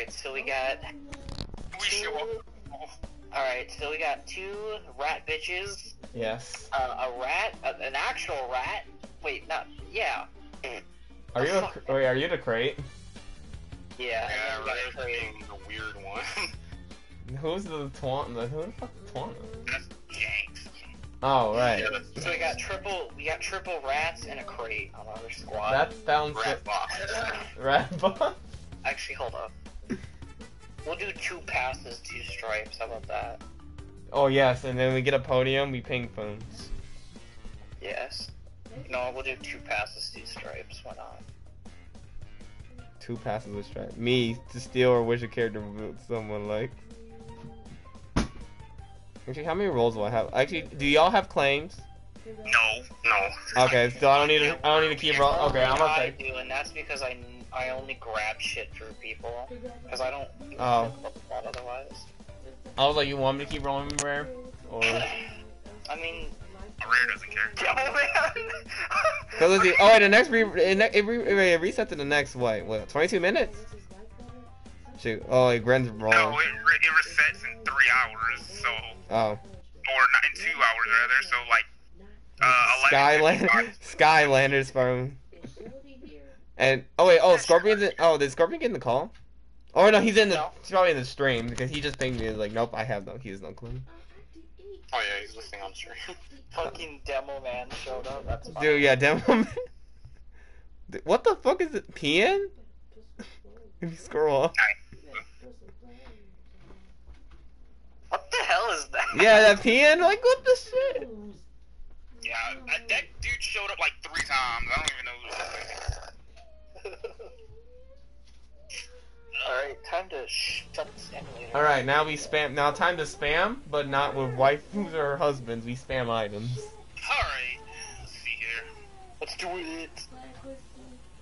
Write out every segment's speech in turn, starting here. Alright, so we got... Alright, so we got 2 rat bitches. Yes. A rat? An actual rat? Wait, not... yeah. Are you wait, are you the crate? Yeah. Yeah, Rare's being the weird one. Who's the taunt? Who the fuck is taunt? That's Janks. Oh, right. Yeah, so we got triple rats and a crate on our squad. That sounds rat box. Rat box? Actually, hold up. We'll do 2 passes, 2 stripes, how about that? Oh yes, and then we get a podium, we ping phones. Yes. No, we'll do 2 passes, 2 stripes, why not? 2 passes, 2 stripes. Me, to steal or wish a character someone like. Actually, how many rolls do I have? Actually, do y'all have claims? No. Okay, so I don't need to keep rolling. Okay, I'm okay. I do, and that's because I only grab shit through people, because I don't do a lot otherwise. I was like, you want me to keep rolling Rare? Or... I mean... Rare doesn't care. Oh, man! Let's see. Oh, wait, the next... It resets to the next, what, 22 minutes? Shoot. Oh, wait, Gren's wrong. No, it resets in 3 hours, so... Oh. Or not in 2 hours, rather, so, like... Skylanders phone. And oh wait, oh Scorpion's in, oh did Scorpion get in the call? Oh no, he's probably in the stream because he just pinged me and was like, nope, he has no clue. Oh yeah, he's listening on stream. Fucking Demo Man showed up. That's funny. Dude, yeah, Demo Man. Dude, what the fuck is it? PN? If you scroll up. What the hell is that? Yeah, that PN. Like what the shit? Yeah, that dude showed up like 3 times. I don't even know who this is. Alright, time to shut the emulator. Alright, now we spam. Now time to spam, but not with waifus or husbands. We spam items. Alright, let's see here. Let's do it.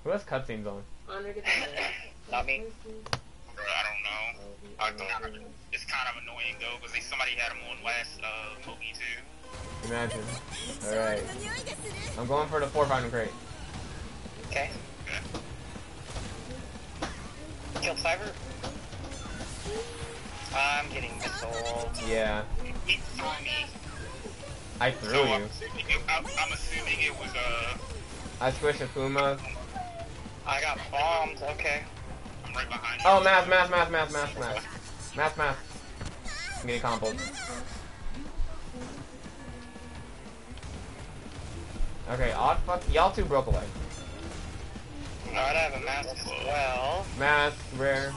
Who has cutscenes on? Not me. Bro, I don't know. It's kind of annoying though, because somebody had them on last movie too. Imagine. Alright. I'm going for the 4-pound crate. Okay. Kill Cyber? I'm getting missoled. Yeah. It threw me. I threw you. I'm assuming it was, I squished HaCooma. I got bombed, okay. I'm right behind you. Oh, math. I'm getting comboed. Okay, Odd, fuck. Y'all 2 broke away. Alright, I have a mask as well. Mask, Rare.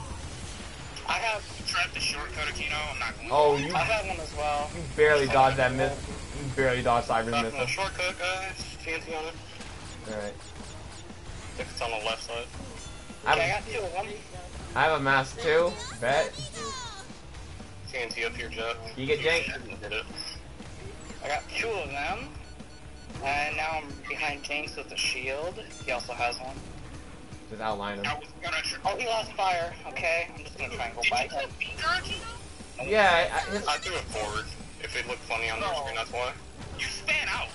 I have trapped the shortcut, Akeno. I'm not going to. Oh, you. I have one as well. You barely dodged that miss. You barely dodged Cyber's miss. I'm shortcut, guys. Fancy on it. Alright. If it's on the left side. Okay, I have a mask too. Bet. TNT up here, Jeff. You get Janks. I got 2 of them. And now I'm behind Janks with a shield. He also has one. Just outline him. Oh, he lost fire. Okay, I'm just gonna try and go back. Yeah, I threw it forward. If it looked funny on the screen, that's why. You stand out.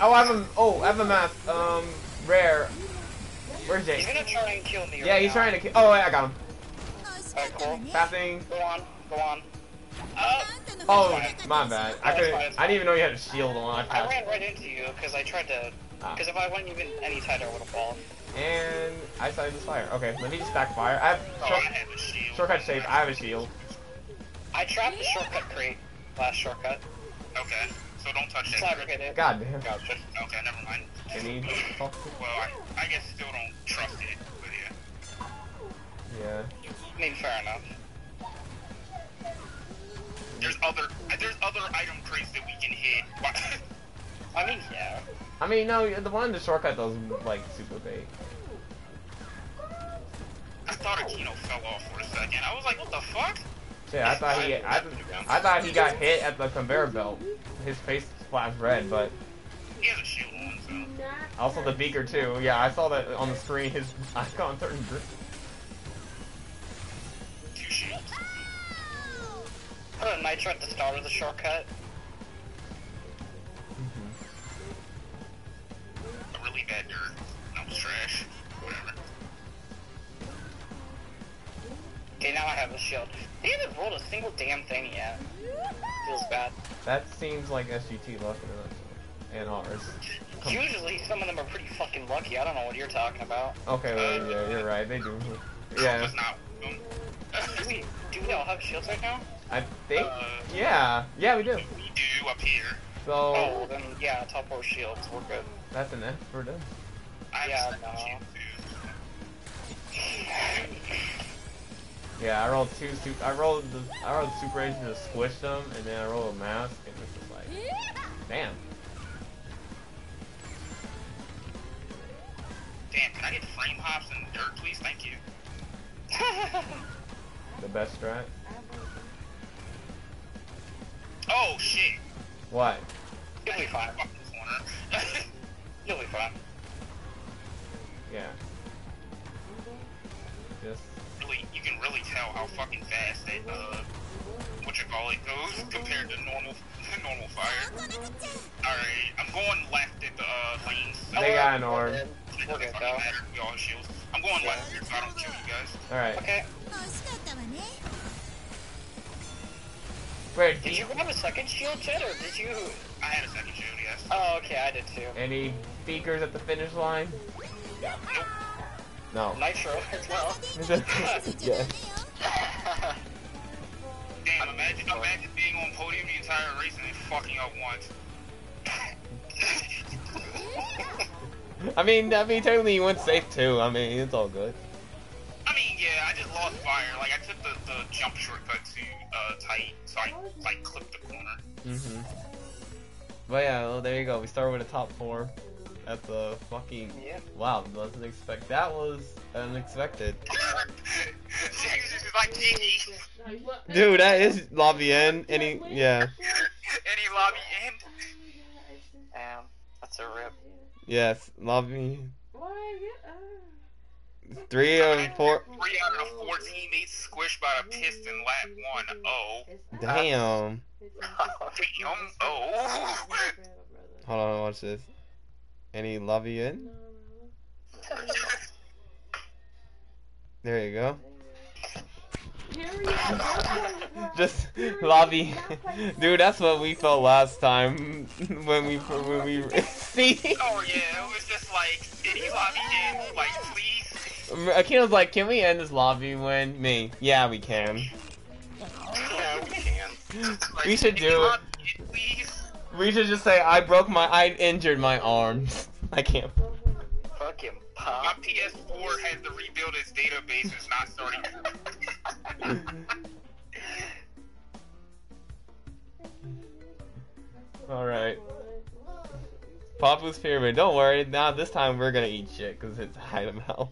Oh, I have a mask. Rare. Where's Jake? He's gonna try and kill me. Yeah, he's trying to kill. Oh, I got him. Alright, cool. Passing. Go on. Oh, my bad. I didn't even know you had a shield on. I ran right into you because I tried to. Because if I went even any tighter, I would have fallen. And I started this fire. Okay, let me just stack fire. I have, I have a shield. Shortcut safe. I have a shield. I trapped the shortcut crate. Last shortcut. Okay, so don't touch it. God damn. Gotcha. Okay, never mind. Well, I guess still don't trust it, but yeah. Yeah. I mean, fair enough. There's other item crates that we can hit. I mean, yeah. I mean, no, the one in the shortcut does like super bait. I thought Akeno fell off for a second. I was like, what the fuck? Yeah, I thought he got hit at the conveyor belt. His face splashed red, but he has a shield on, so. Also the beaker too. Yeah, I saw that on the screen. His icon turned green. 2 shields. I put a nitro at the start of the shortcut. Really bad dirt. That was trash. Whatever. have a shield. They haven't rolled a single damn thing yet. Feels bad. That seems like SGT luck and ours. Usually some of them are pretty fucking lucky. I don't know what you're talking about. Okay, well, yeah, you're right. They do. Yeah. Do we all have shields right now? I think. Yeah. Yeah, we do. We do up here. So. Oh, well, then yeah, top four shields. We're good. That's an F. We're done. Yeah. No. Yeah, I rolled I rolled super agent to squish them, and then I rolled a mask, and this is like, damn. Damn, can I get frame hops in the dirt, please? Thank you. The best strat. Oh shit. What? You'll be fine. Fuck this corner. You'll be fine. Yeah. Just. You can really tell how fucking fast that whatchamacallit goes compared to normal fire. Alright, I'm going left at the lanes. They got an orb. I'm going left here so I don't kill you guys. Alright. Okay. Wait, did you have a second shield, Jet, or did you? I had a second shield, yes. Oh, okay, I did too. Any beakers at the finish line? Nope. No. Nitro as well. Yeah. Damn, imagine being on podium the entire race and then fucking up once. I mean, technically you went safe too. I mean, it's all good. I mean, yeah, I just lost fire. Like, I took the jump shortcut too tight, so I, like, clipped the corner. Mm-hmm. But yeah, well, there you go. We started with a top four. At the fucking wow, wasn't expect that was unexpected. Dude, that is lobby end. Any lobby end. Damn, that's a rip. Yes, lobby. 3 out of 4 teammates squished by a piston lap 1-0. Damn. Damn. Oh. Hold on, watch this. Any love you in? There you go. Just lobby, dude. That's what we felt last time when we see. Oh yeah, it was just like any lobby in, like please. Akeno's like, can we end this lobby win? Me, yeah, we can. Yeah, we can. Like, we should do it. We should just say, I injured my arms. I can't. Fucking pop. My PS4 has to rebuild its database. It's not starting. Alright. Papu's Pyramid. Don't worry. Now, this time we're gonna eat shit because it's high to mouth.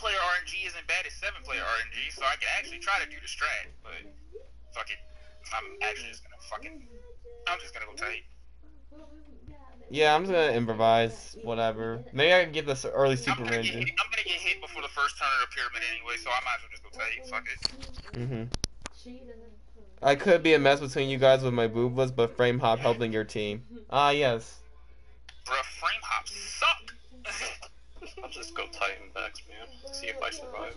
Player RNG isn't bad as 7-player RNG, so I could actually try to do the strat, but fuck it. I'm just gonna go tight. Yeah, I'm just gonna improvise, whatever. Maybe I can get this early super range. I'm gonna get hit before the first turn of the pyramid anyway, so I might as well just go tight. Fuck it. I could be a mess between you guys with my boobless, but frame hop helping your team. Ah, yes. Bruh, frame hops suck! I'll just go Titan backs, man. See if I survive.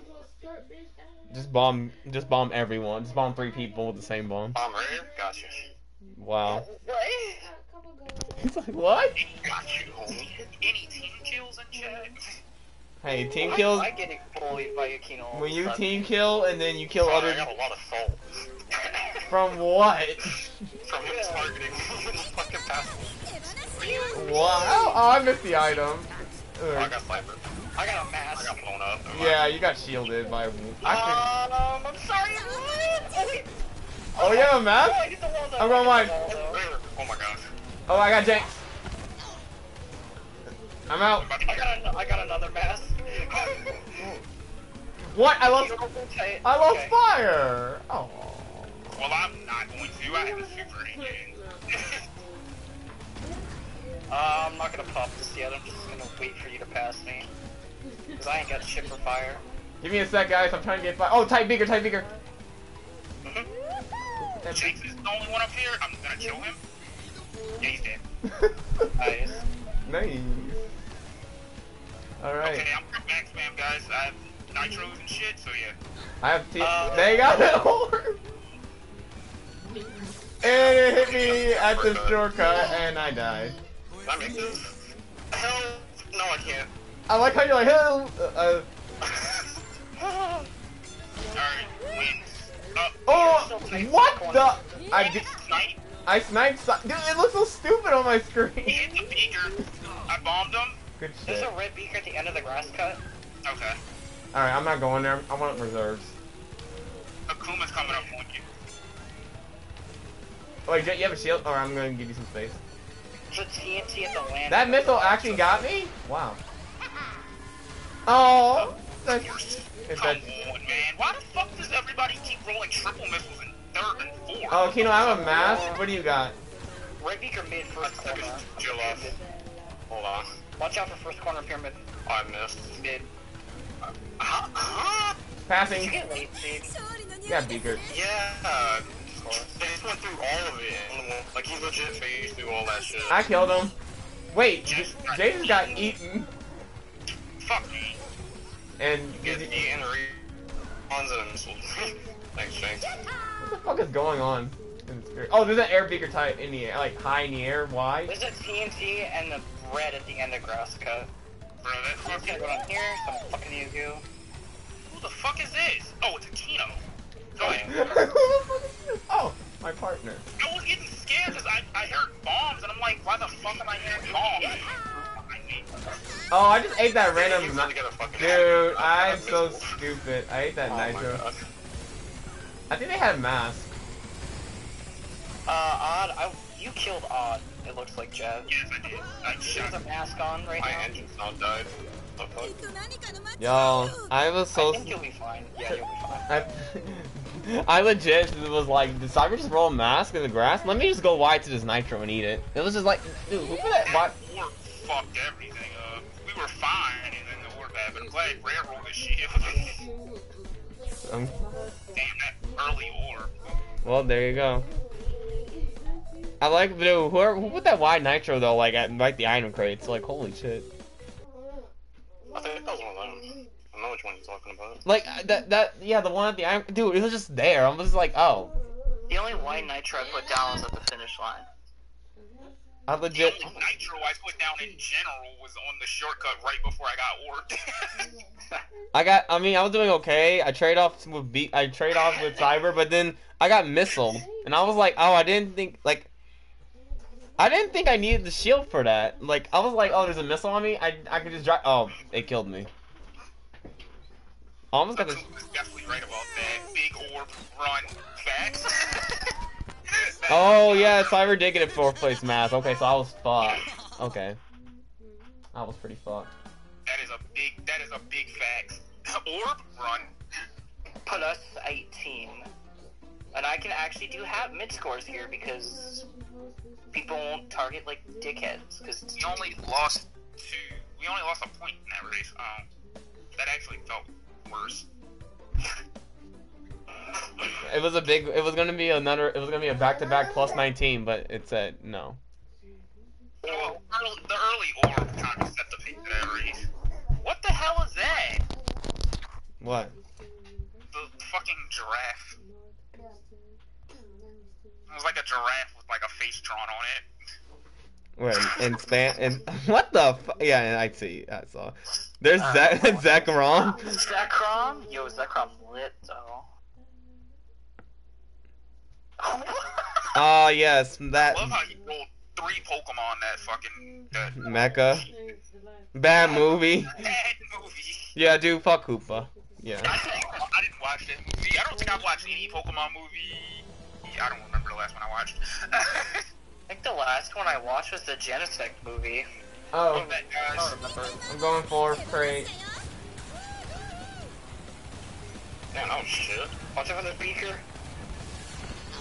Just bomb everyone. Just bomb 3 people with the same bomb. Bomb right here? Gotcha. Wow. He's like, what? Got you, homie. Any team kills in chat? Hey, team kills. I get bullied by Akeno. When you team kill and then you kill other. I got a lot of salt. From what? From him targeting fucking passable. Wow. Oh, I missed the item. Oh, I got Cyber. I got a mask. I got blown up. Yeah, you got shielded by. I'm sorry. Oh, you have a mask? I'm going wide. Oh my gosh. Oh, I got Janks. I'm out. I got another mask. What? I lost fire. Oh. Well, I'm not going to. I have a super engine. I'm not gonna pop this yet, I'm just gonna wait for you to pass me. Cause I ain't got shit for fire. Give me a sec, guys, I'm trying to get fire. Oh, tight beaker! Jakes is the only one up here, I'm gonna kill him. Yeah, he's dead. Nice. Alright. Okay, I'm pretty max spam, guys. I have nitros and shit, so yeah. I have T. They got that orb! And it hit me at the shortcut, and I died. That makes sense. Hell. No, I can't. I like how you're like, hell. Alright, win. Oh! What the? I sniped. Dude, it looks so stupid on my screen. He hit the beaker. I bombed him. Good shit. There's a red beaker at the end of the grass cut. Okay. Alright, I'm not going there. I want reserves. Akuma's coming up on you. Wait, Jet, you have a shield? Alright, I'm gonna give you some space. The TNT at the land. That missile actually got me? Wow. Oh! That's, come on, man. Why the fuck does everybody keep rolling triple missiles in third and fourth? Oh, Kino, I have a mask. What do you got? Red beaker mid first corner. Hold on. Watch out for first corner pyramid. Oh, I missed. Mid. Passing. You get late, dude. Yeah, beaker. Yeah. They just went through all of it. Like, he legit phased through all that shit. I killed him. Wait, Jaden got eaten. Fuck me. And you get eaten or eaten. Thanks, James. What the fuck is going on? Oh, there's an air beaker type in the air, like high in the air. Why? There's a TNT and the red at the end of grass cut. Bro, that's what's gonna go on here. Some fucking Yugo. Who the fuck is this? Oh, it's Akeno. Go ahead. Oh, my partner. I was getting scared because I heard bombs and I'm like, why the fuck am I hearing bombs? Oh, I just ate that random. Dude, I'm so stupid. I ate that nitro. I think they had masks. Odd, you killed Odd. It looks like Jet. Yes, I did. She has a mask on right now. My engine's all died. Yo, I was so. I think you'll be fine. Yeah, you'll be fine. I legit was like, did Cyber just roll a mask in the grass? Let me just go wide to this nitro and eat it. It was just like, dude, who put that? Orb fucked everything up. We were fine, and then the orb happened. I'm glad Rare rolled his shield. Damn that early orb. Well, there you go. I like, dude, who put that wide nitro though? Like at like the item crates. Like, holy shit. I think that was one of them. I don't know which one you're talking about. Like, yeah, the one at the iron... Dude, it was just there. I was like, oh. The only white nitro I put down was at the finish line. I legit... The only nitro I put down in general was on the shortcut right before I got orb. I mean, I was doing okay. I trade off with Cyber, but then I got missiled. And I was like, oh, I didn't think I needed the shield for that. Like, I was like, oh, there's a missile on me. I could just drive. Oh, it killed me. I almost got this. Definitely right about that. Big orb run facts. Oh yeah, Cyber did get a 4th place mask. Okay, so I was fucked. Okay, I was pretty fucked. That is a big fact. Orb run +18, and I can actually do have mid scores here because. People won't target like dickheads because we only lost a point in that race. That actually felt worse. It was gonna be a back-to-back +19, but it said no. Well, the early orb kind of set the pace for that race. What the hell is that? What? The fucking giraffe. It was like a giraffe with like a face drawn on it. Wait, and what the fuck? Yeah, I saw. There's Zachrom. Zachrom? Yo, Zachrom lit though. Oh yes, that. I love how you rolled 3 Pokemon that fucking. Mecha. Bad movie. Bad movie. Yeah, dude, fuck Koopa. Yeah. I didn't watch that movie. I don't think I've watched any Pokemon movie. I don't remember the last one I watched. I think the last one I watched was the Genesect movie. Oh. I don't remember. I'm going for crate. Damn, oh shit. Watch out for the beaker.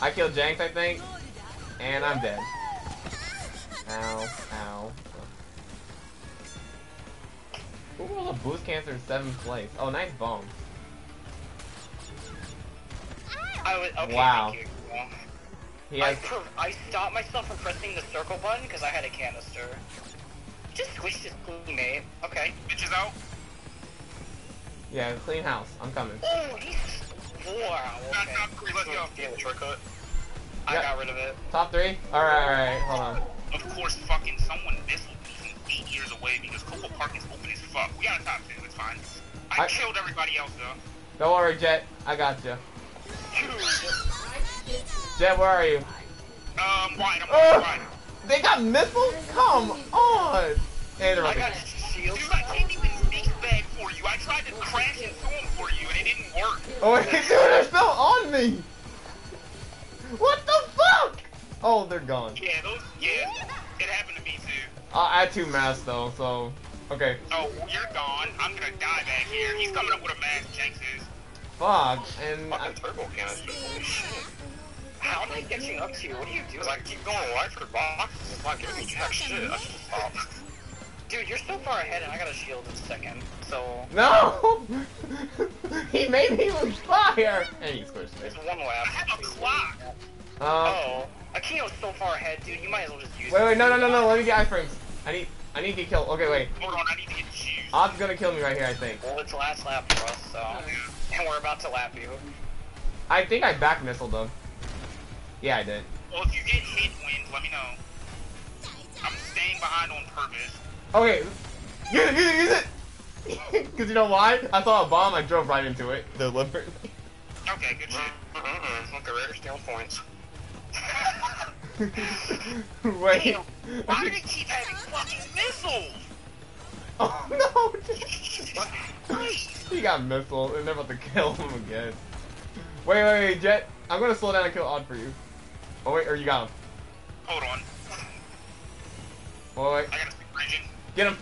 I killed Janks, I think. And I'm dead. Ow, ow. Who rolled a boost cancer in 7th place? Oh, nice bomb. Okay, wow. Thank you. I stopped myself from pressing the circle button because I had a canister. just switched his clean name. Okay. Bitches out. Yeah, clean house. I'm coming. Oh, he's... Wow, okay. Top three, let's go. Yeah, the shortcut. Yep. I got rid of it. Top three? Alright, hold on. Of course, fucking someone this will be 8 years away because Coco Park is open as fuck. We got a top 10, it's fine. I killed everybody else, though. Don't worry, Jet. I got you. Jet, where are you? Wide. I'm wide. They got missiles? Come on! Hey, they're right. I got shields. Dude, I can't even make bag for you. I tried to crash into them for you, and it didn't work. Oh, dude, they're still on me! What the fuck? Oh, they're gone. Yeah, those, yeah. It happened to me, too. I had two masks, though, so... Okay. Oh, you're gone. I'm gonna die back here. He's coming up with a mask, Janks is. Fuck, and... Fucking turbo canister. Holy shit. How am I catching up to you? What are you doing? Like, keep going wide for boxes. It's not giving me jack shit. I should stop. Dude, you're so far ahead, and I got a shield in a second, so... No! He made me lose fire! Hey, he's squished. It's one lap. I have a clock! Oh. Akino's so far ahead, dude. You might as well just use it. Wait, no. Let me get iframes. I need to get killed. Okay, wait. Hold on, I need to get juiced. Odd's gonna kill me right here, I think. Well, it's last lap for us, so... And we're about to lap you. I think I back missiled, though. Yeah, I did. Well, if you get hit, Wind, let me know. I'm staying behind on purpose. Okay, use it! Cause you know why? I saw a bomb, I drove right into it, deliberately. Okay, good shit. Look, the Rare steal points. Wait. Damn, why do they keep having fucking missiles? Oh no! He got missiles, and they're about to kill him again. Wait, Jet. I'm gonna slow down and kill Odd for you. Oh wait, or you got him. Hold on. Oh wait. I got a big region. Get him.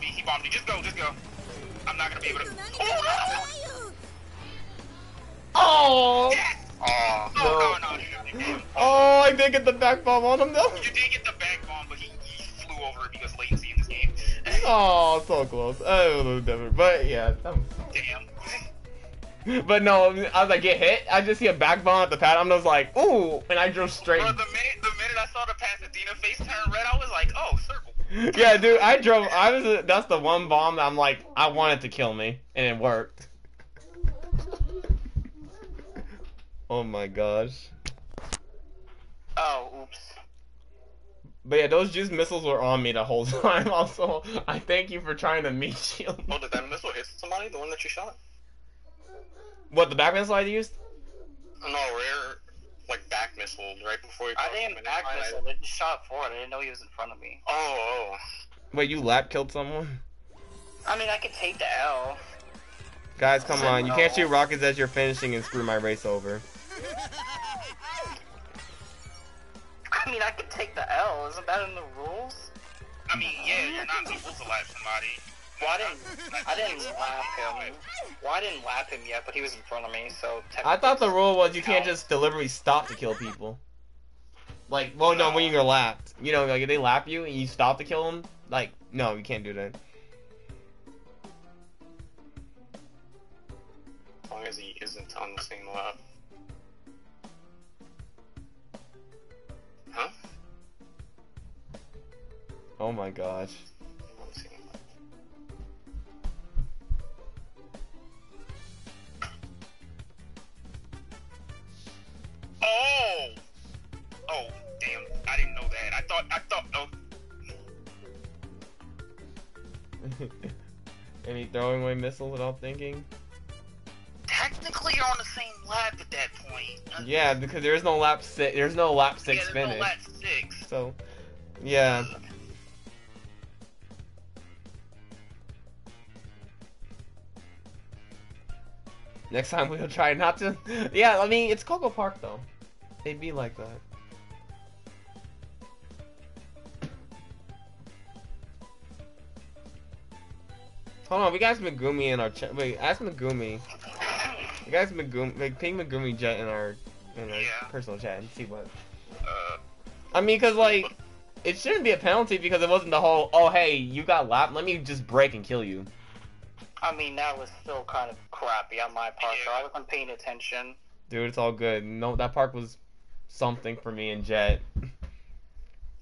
He bombed me. Just go. I'm not gonna be able to. Oh! Oh! Yes! No. Oh, I did get the back bomb on him though. You did get the back bomb, but he flew over it because latency in this game. Oh, so close. Oh, never. But yeah. Damn. But no, I was like, get hit. I just see a back bomb at the pad. I'm just like, ooh, and I drove straight. Bro, the minute I saw the Pasadena face turn red, I was like, oh, circle. Yeah, dude, I was. That's the one bomb that I'm like, I wanted to kill me, and it worked. Oh my gosh. Oh, oops. But yeah, those juice missiles were on me the whole time. Also, I thank you for trying to meet shield. Oh, did that missile hit somebody? The one that you shot? What, the back missile I used? No, Rare, like, back missile right before you. I didn't back missile, I shot forward, I didn't know he was in front of me. Oh. Wait, you lap killed someone? I mean, I could take the L. Guys, come on, you can't shoot rockets as you're finishing and screw my race over. I mean, I could take the L, isn't that in the rules? I mean, yeah, you're not supposed to lap somebody. Well, I didn't lap him. Well, I didn't lap him yet, but he was in front of me, so technically... I thought the rule was you can't just deliberately stop to kill people. Like, well, no, when you're lapped. You know, like, if they lap you and you stop to kill them, like, no, you can't do that. As long as he isn't on the same lap. Huh? Oh my gosh. Oh, damn! I didn't know that. I thought. Oh. Any throwing away missiles without thinking? Technically, you're on the same lap at that point. Yeah, because there is no lap six. There's no lap six finish. No lap six. So, yeah. Next time we'll try not to. Yeah, I mean it's Coco Park though. They'd be like that. Hold on, we got Megumi in our chat. Wait, ask Megumi. You guys Megumi, like, ping Megumi Jet in our personal chat and see what. I mean, cause like, it shouldn't be a penalty because it wasn't the whole. Oh hey, you got lapped. Let me just break and kill you. I mean, that was still kind of crappy on my part, so I wasn't paying attention. Dude, it's all good. No, that park was something for me and Jet.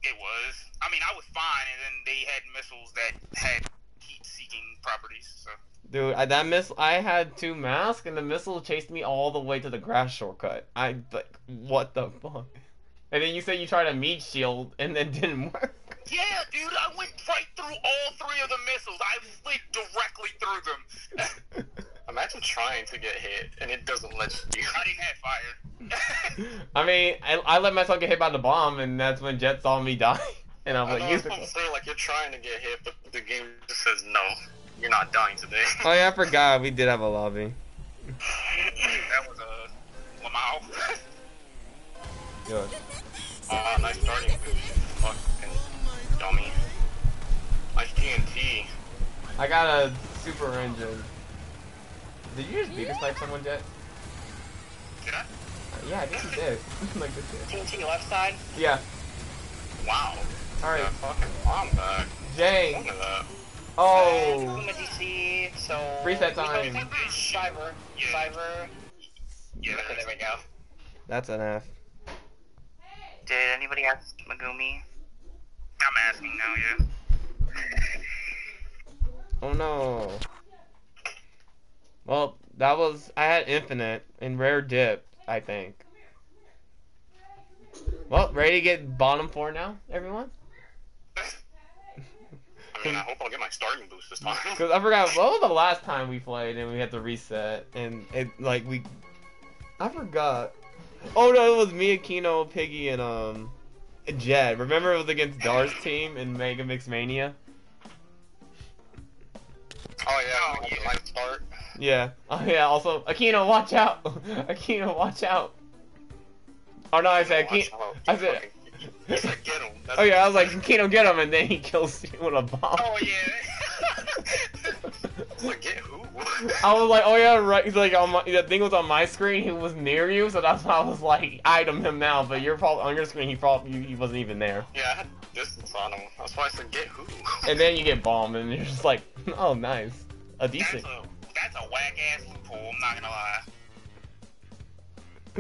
It was. I mean, I was fine, and then they had missiles that had heat-seeking properties, so. Dude, I had two masks, and the missile chased me all the way to the grass shortcut. Like, what the fuck? And then you said you tried a meat shield, and it didn't work. Yeah, dude, I went right through all three of the missiles. I slid directly through them. Imagine trying to get hit, and it doesn't let you. I didn't have fire. I mean, I let myself get hit by the bomb, and that's when Jet saw me die. And I was like, you're trying to get hit, but the game just says, no, you're not dying today. Oh, yeah, I forgot. We did have a lobby. That was a Lamau. Good. Nice starting move. Fucking dummy. Nice TNT. I got a super engine. Did you just beat us like someone, Jet? Did I? Yeah, I guess you did. Like this shit. TNT left side? Yeah. Wow. Alright. Yeah, fucking bomb back. Jay. Oh. HaCooma DC, so... Reset time. Cyber. Yeah. Cyber. Yeah. Okay, there we go. That's an F. Did anybody ask Megumi? I'm asking now, yeah. Oh no. Well, that was... I had infinite and rare dip, I think. Well, ready to get bottom four now, everyone? I mean, I hope I'll get my starting boost this time. Because I forgot, what was the last time we played and we had to reset? And it, like, we... I forgot. Oh no, it was me, Akeno, Piggy, and Jed. Remember it was against Dar's team in Mega Mix Mania? Oh yeah, oh, yeah. Light start. Yeah. Oh yeah, also, Akeno, watch out! Akeno, watch out! Oh no, I said, Akeno, I said... He said get him. Oh yeah, I was like, Akeno, get him, and then he kills you with a bomb. Oh yeah. Like, get who? I was like, oh yeah, right. He's like, the thing was on my screen. He was near you, so that's why I was like, item him now. But you're probably on your screen. He probably he wasn't even there. Yeah, I had distance on him. That's why I said get who. And then you get bombed, and you're just like, oh nice, a decent. That's a whack ass loophole. I'm not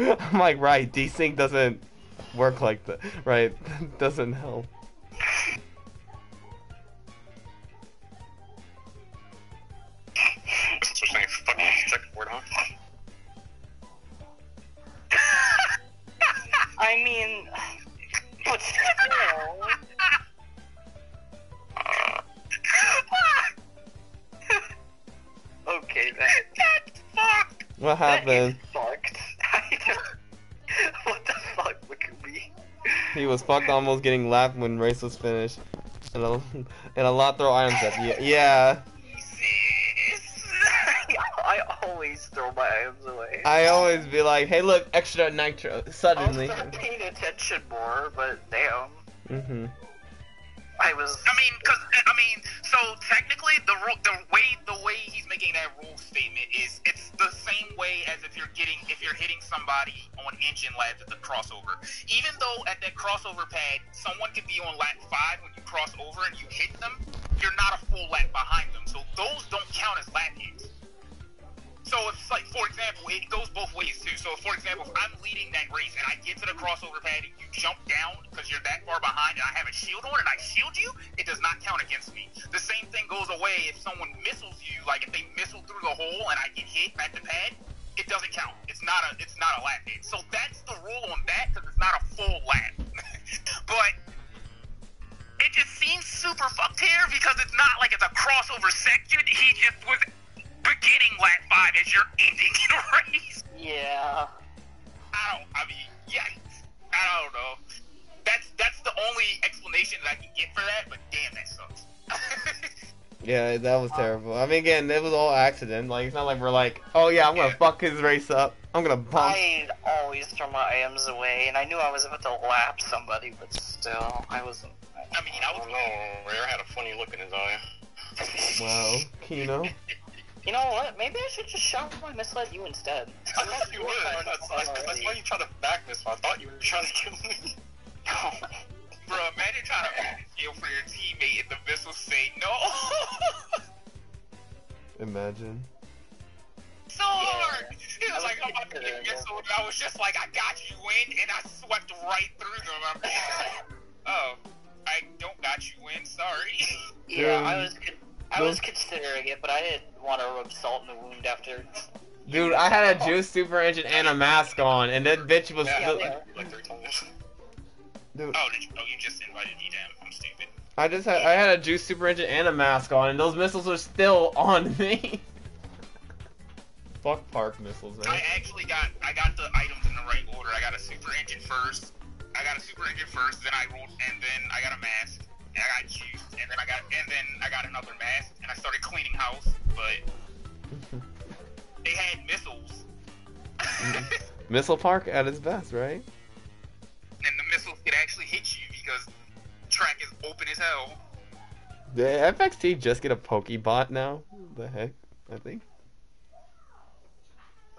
gonna lie. I'm like, right, desync doesn't work like that. Right, doesn't help. I mean, but still. Okay then. That's fucked. What happened? Fucked. What the fuck would it be? He was fucked, almost getting lapped when race was finished, and a lot throw items at you. Yeah. I always throw my items away. I always be like, hey look, extra nitro, suddenly. I was paying attention more, but damn. Mm-hmm. So technically, the way he's making that rule statement is, it's the same way as if you're hitting somebody on engine labs at the crossover. Even though at that crossover pad, someone could be on lap 5 when you cross over and you hit them, you're not a full lap behind them, so those don't count as lap hits. So it's like, for example, it goes both ways too. So for example, if I'm leading that race and I get to the crossover pad and you jump down because you're that far behind and I have a shield on and I shield you, it does not count against me. The same thing goes away if someone missiles you, like if they missile through the hole and I get hit at the pad, it doesn't count. It's not a lap hit. So that's the rule on that because it's not a full lap. But it just seems super fucked here because it's not like it's a crossover section. He just was beginning lap 5 as you're ending the race. Yeah. I don't know. That's the only explanation that I can get for that, but damn, that sucks. Yeah, that was terrible. I mean, again, it was all accident. Like, it's not like we're like, oh yeah, I'm gonna fuck his race up. I'm gonna bump. I always throw my items away, and I knew I was about to lap somebody, but still, I wasn't. I don't know. Rare had a funny look in his eye. Wow, Kino. You know what? Maybe I should just shout my missile at you instead. I thought you would. That's why you tried to back missile. I thought you were trying to kill me. No. Bro, imagine trying to kill for your teammate and the missile say no. Imagine. So hard. It was like, I'm about to get missile, and I was just like, I got you, Wind, and I swept right through them. I'm like, oh. mean, sorry. Yeah, I was considering it, but I didn't want to rub salt in the wound after. Dude, I had a juice super engine and a mask on, and that bitch was. Yeah, like 3 times. Dude. Oh, you just invited me, damn. I'm stupid. I had a juice super engine and a mask on, and those missiles are still on me. Fuck park missiles, man. I got the items in the right order. I got a super engine first, then I rolled, and then I got a mask, and I got juice, and then I got another mask, and I started cleaning house, but they had missiles. Missile park at its best, right? And the missiles could actually hit you because track is open as hell. Did FXT just get a Pokebot now? The heck, I think.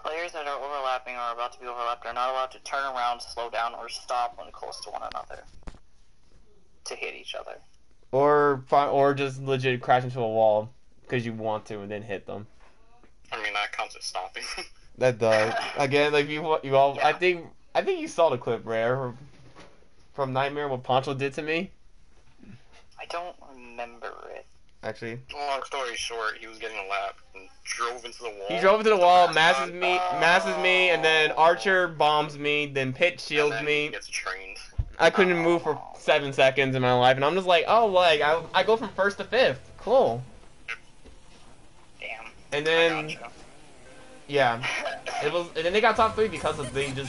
Players that are overlapping or about to be overlapped are not allowed to turn around, slow down, or stop when close to one another to hit each other. Or just legit crash into a wall because you want to and then hit them. I mean, that counts as stopping. That does. Again, like you all. Yeah. I think you saw the clip, Rare, from Nightmare, what Poncho did to me. I don't remember it. Actually, long story short, he was getting a lap and drove into the wall. He drove into the wall, masses me, and then Archer bombs me, then Pit shields and then me. He gets trained. I couldn't move for 7 seconds in my life, and I'm just like, oh, like I go from 1st to 5th, cool. Damn. And then, yeah, it was, and then they got top 3 because of illegal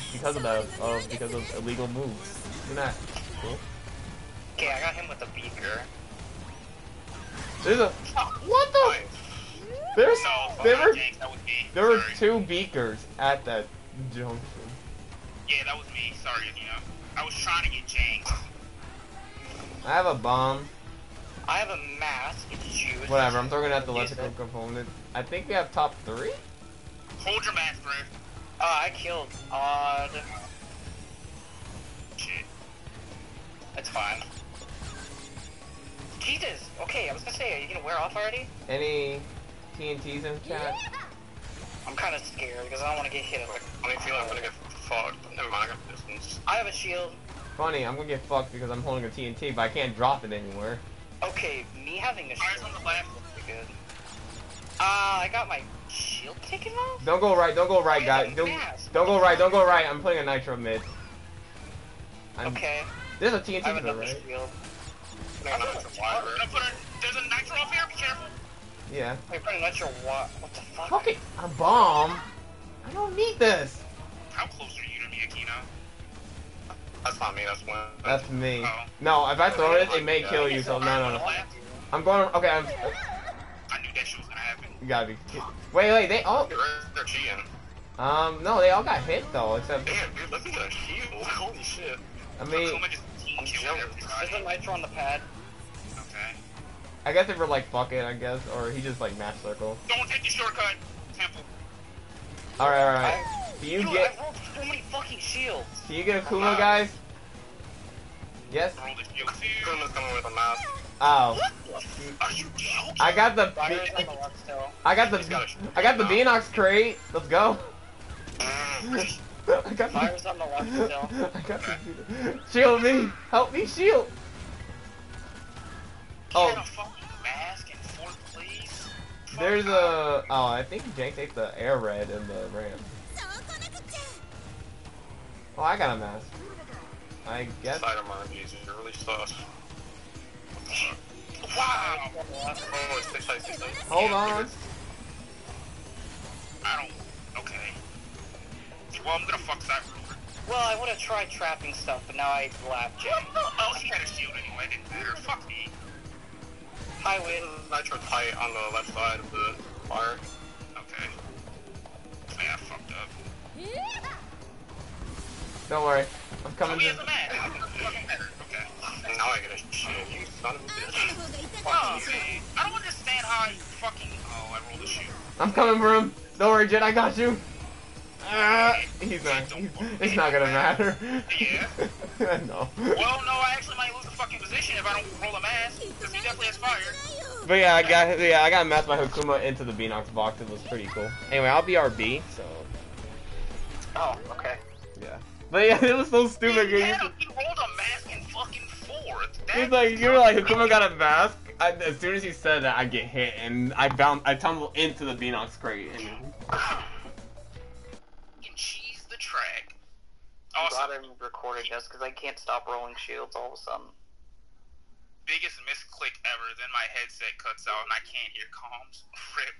moves. Isn't that cool? Okay, I got him with a beaker. There's a what the? There were 2 beakers at that junction. Yeah, that was me. Sorry, you know, I was trying to get Janks. I have a bomb. I have a mask. It's whatever. I'm throwing at the electrical component. I think we have top 3. Hold your mask, bro. I killed Odd. Shit. That's fine. Jesus! Okay, I was gonna say, are you gonna wear off already? Any TNTs in chat? I'm kinda scared, because I don't wanna get hit. I feel like I'm gonna get fucked. Never mind, I got distance. I have a shield. Funny, I'm gonna get fucked because I'm holding a TNT, but I can't drop it anywhere. Okay, me having a shield. Eyes on the left. Good. I got my shield taken off? Don't go right, guys. Don't go right. I'm playing a nitro mid. Okay. There's a TNT for the right. Shield. There's a nitro up here, be careful! Yeah. Wait, put a nitro what the fuck? Okay, a bomb? I don't need this! How close are you to me, Akeno? That's not me, that's one. That's me. Oh. No, if I throw it, it may kill you, so no. I'm going, okay, I knew that shit was gonna happen. You gotta be kidding. Wait, they all... They're cheating. No, they all got hit, though, except... Damn, dude, look at the shield, holy shit. I mean... I'm jealous. There's a nitro on the pad. Okay. I guess they were like, fuck it, I guess. Or he just like, match circle. Don't take the shortcut, Temple. Alright. Dude, I rolled so many fucking shields. Do you get Akuma, guys? Yes? Akuma's coming with a mask. Oh. Are you joking? I got the Beanox crate. Let's go. Fire's on the left still. I got the shield me! Help me shield! Oh. Get a fucking mask and fort, please. There's a... Oh, I think Jank ate the air red in the ramp. Oh, I got a mask. I guess... Side of my knees is really sus. Wow! Oh, it's 6-8, 6-8. Hold on. I don't... Okay. Well, I'm gonna fuck Cyber over. Well, I would've tried trapping stuff, but now I laughed. Oh, he had a shield anyway, it didn't matter. Fuck me. Hi, Win. Nitro tight on the left side of the fire. Okay. Yeah, I fucked up. Don't worry. I'm coming in. Okay. And now I get a shield, you son of a bitch. Oh, man. I don't understand how I fucking... Oh, I rolled a shield. I'm coming for him. Don't worry, Jet, I got you. It's not gonna matter. Yeah? No. Well, no, I actually might lose the fucking position if I don't roll a mask, because he definitely has fire. But yeah, I got masked by HaCooma into the Beanox box. It was pretty cool. Anyway, I'll be RB, so... Oh, okay. Yeah. But yeah, it was so stupid. He rolled a mask in fucking 4th. That He's like, you were like, HaCooma got a mask. As soon as you said that, I get hit and I tumble into the Beanox crate. And cheese the track. Awesome. I'm glad I'm recording this because I can't stop rolling shields all of a sudden. Biggest misclick ever. Then my headset cuts out and I can't hear comms. Rip.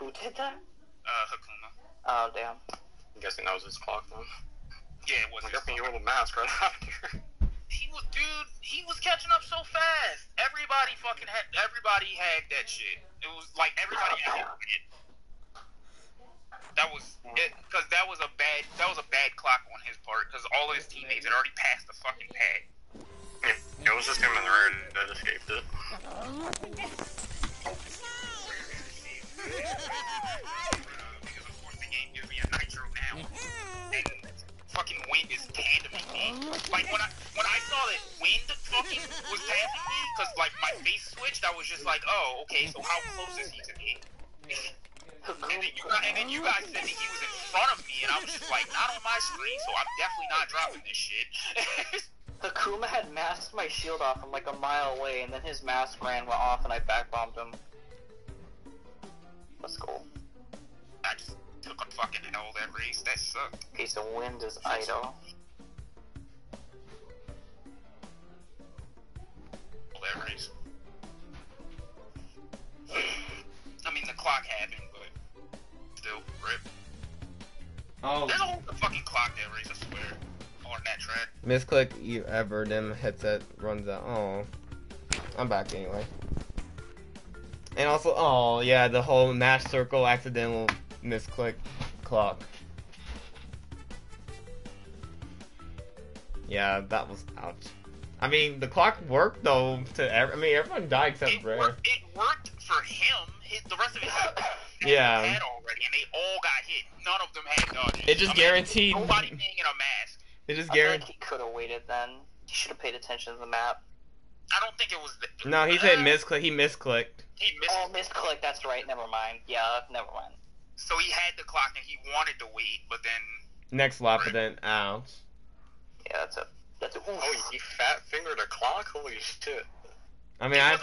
Who did that? HaCooma. Oh damn. I'm guessing that was his clock though. Yeah, it was. I'm guessing you rolled a mask right after. He was, dude, he was catching up so fast. Everybody fucking had, everybody hacked that shit. It was like everybody hacked it. That was it, because that was a bad clock on his part, because all of his teammates had already passed the fucking pad. Yeah, it was just him in the rear that escaped it. Because of course the game gives me a nitro now. And fucking Wind is tandeming me. Like when I saw that Wind fucking was tandeming me, because like my face switched, I was just like, oh, okay, so how close is he to me? And then you guys said that he was in front of me, and I was just like, not on my screen, so I'm definitely not dropping this shit. HaCooma had masked my shield off from like a mile away, and then his mask went off, and I backbombed him. Let's go. I just took a fucking L that race, that sucked. Okay, so Wind is idle. That race. I mean, the clock happened, but still, rip. Oh. There's a whole fucking clock that race, I swear. On that track. Misclick you ever, them headset runs out. Oh, I'm back anyway. And also, oh yeah, the whole match circle accidental misclick clock. Yeah, that was ouch. I mean, the clock worked though. Everyone died except Rare. It worked for him. The rest of his yeah. Had already, and they all got hit. None of them had dodges. It just guaranteed nobody being in a mask. It just guaranteed. I think he could have waited then. He should have paid attention to the map. I don't think it was. No, he said misclick. He misclicked. Oh, misclick. That's right. Never mind. Yeah, never mind. So he had the clock and he wanted to wait, but then next lap, but then ouch. Yeah, that's a. That's a. Oof. Oh, he fat fingered a clock. Holy shit. I mean, if he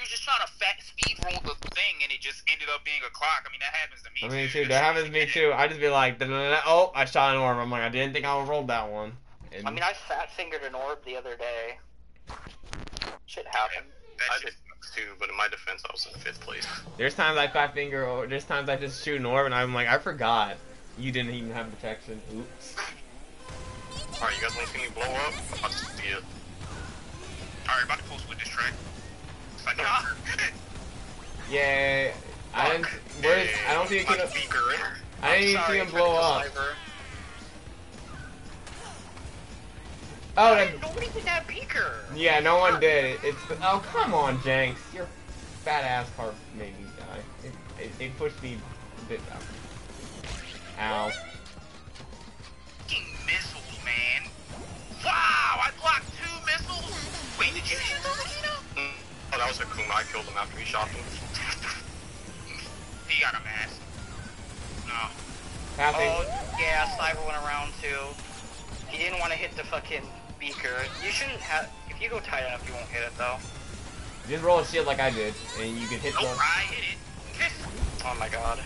was just trying to fat speed roll the thing and it just ended up being a clock, I mean, that happens to me. I mean, too, that happens to me too. I just be like, oh, I shot an orb. I'm like, I didn't think I would roll that one. And I mean, I fat fingered an orb the other day. Shit happened. I did too, but in my defense, I was in 5th place. There's times I fat finger, or there's times I just shoot an orb, and I'm like, I forgot. You didn't even have protection. Oops. Alright, you guys want to see me blow up? I'll just see it. Alright, about to close with this track. Yeah, I don't think I didn't even see him blow up. Oh, nobody did that peeker. Yeah, no one did. It's oh come on, Janks, your fat ass part made me die. It pushed me a bit out. Ow. Fucking missile, man. Wow, I blocked 2 missiles. Wait, did you shoot those, Akeno? Oh, that was HaCooma. I killed him after he shot them. He got a mask. No. Happy. Oh, yeah, Cyber went around too. He didn't want to hit the fucking beaker. You shouldn't have. If you go tight enough, you won't hit it though. Just roll a shield like I did, and you can hit them. I hit it. Kiss. Oh my god.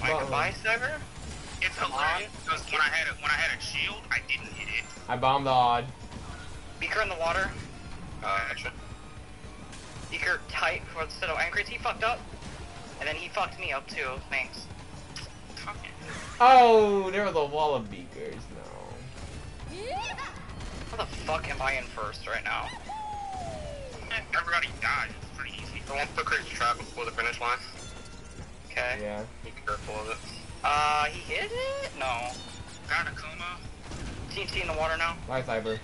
Like goodbye, Cyber? It's hilarious because when I had a shield, I didn't hit it. I bombed the Odd. Beaker in the water. Action. Beaker tight for the set of anchors. He fucked up, and then he fucked me up too. Thanks. Okay. Oh, there was a wall of beakers. No. How the fuck am I in first right now? Everybody died. It's pretty easy. I want to put crazy trap before the finish line. Okay. Yeah. Be careful of it. He hit it? No. Got HaCooma. TNT in the water now. Bye, Cyber.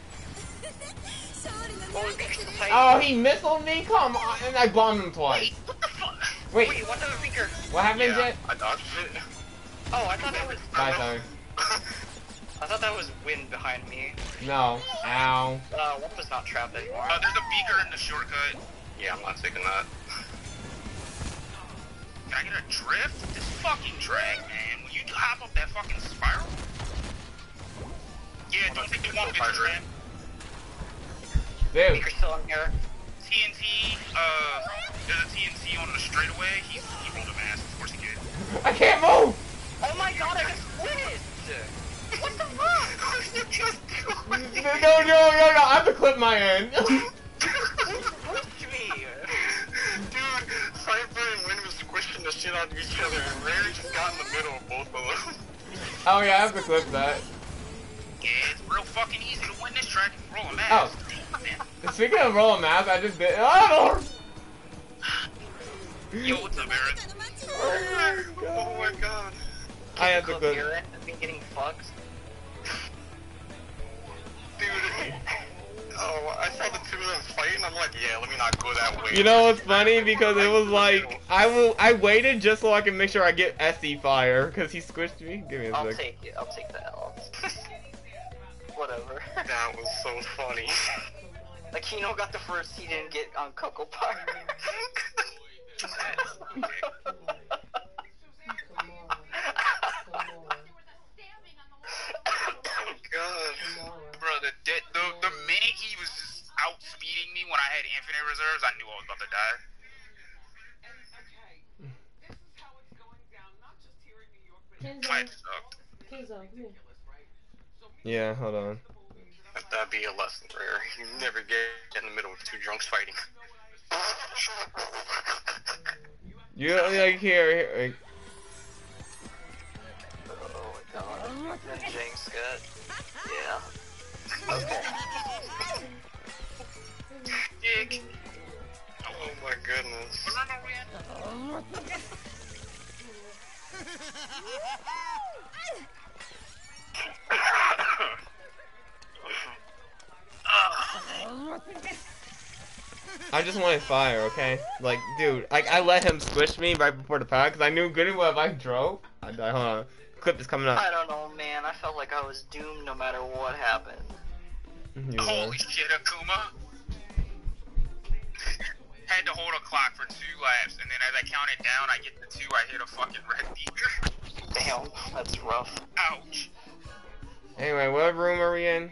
Oh, he missiled me? Come on. And I bombed him twice. Wait, what the fuck? Wait, what's the beaker? What happened, Jet? I dodged it. Oh, I thought that was... Bye, Cyber. I thought that was Wind behind me. No. Ow. Wolf is not trapped anymore. Oh, there's a beaker in the shortcut. Yeah, I'm not taking that. Can I get a drift? This fucking drag, man. Will you hop up that fucking spiral? Yeah, don't think you want bitches, man. Dude. I think you're still in here. TNT, there's a TNT on the straightaway. He rolled a mass, of course he did. I can't move! Oh my god, I just whizzed! What the fuck? What are you just doing? No, I have to clip my end. Cyber and Wind was squishing the shit out of each other, and Rare just got in the middle of both of them. Oh yeah, I have to clip that. Yeah, it's real fucking easy to win this track and roll a mask. Oh. Damn, speaking of roll a mask, I just did. Oh! Yo, what's up, Aaron? Oh my god. I have to clip Aaron. I've been getting fucked. Dude. Oh, I saw the two of them fighting, I'm like, yeah, let me not go that way. You know what's funny? Because it was like, I waited just so I can make sure I get SE fire, because he squished me. Give me a sec. Take it, I'll take the L. Whatever. That was so funny. Akeno got the first, he didn't get on Coco Park. He was just outspeeding me when I had infinite reserves. I knew I was about to die. That sucked. Yeah, hold on. That'd be a lesson Rare. You never get in the middle of two drunks fighting. You're like here. Oh my god. James got. Yeah. Okay. Dick. Oh my goodness. I just wanted fire, okay? Like, dude, I let him squish me right before the power because I knew good and well if I drove, I'd die. Hold on. Clip is coming up. I don't know, man. I felt like I was doomed no matter what happened. Yeah. Holy shit, Akuma! Had to hold a clock for 2 laps, and then as I counted down, I get the 2, I hit a fucking red beaker. Damn, that's rough. Ouch. Anyway, what room are we in?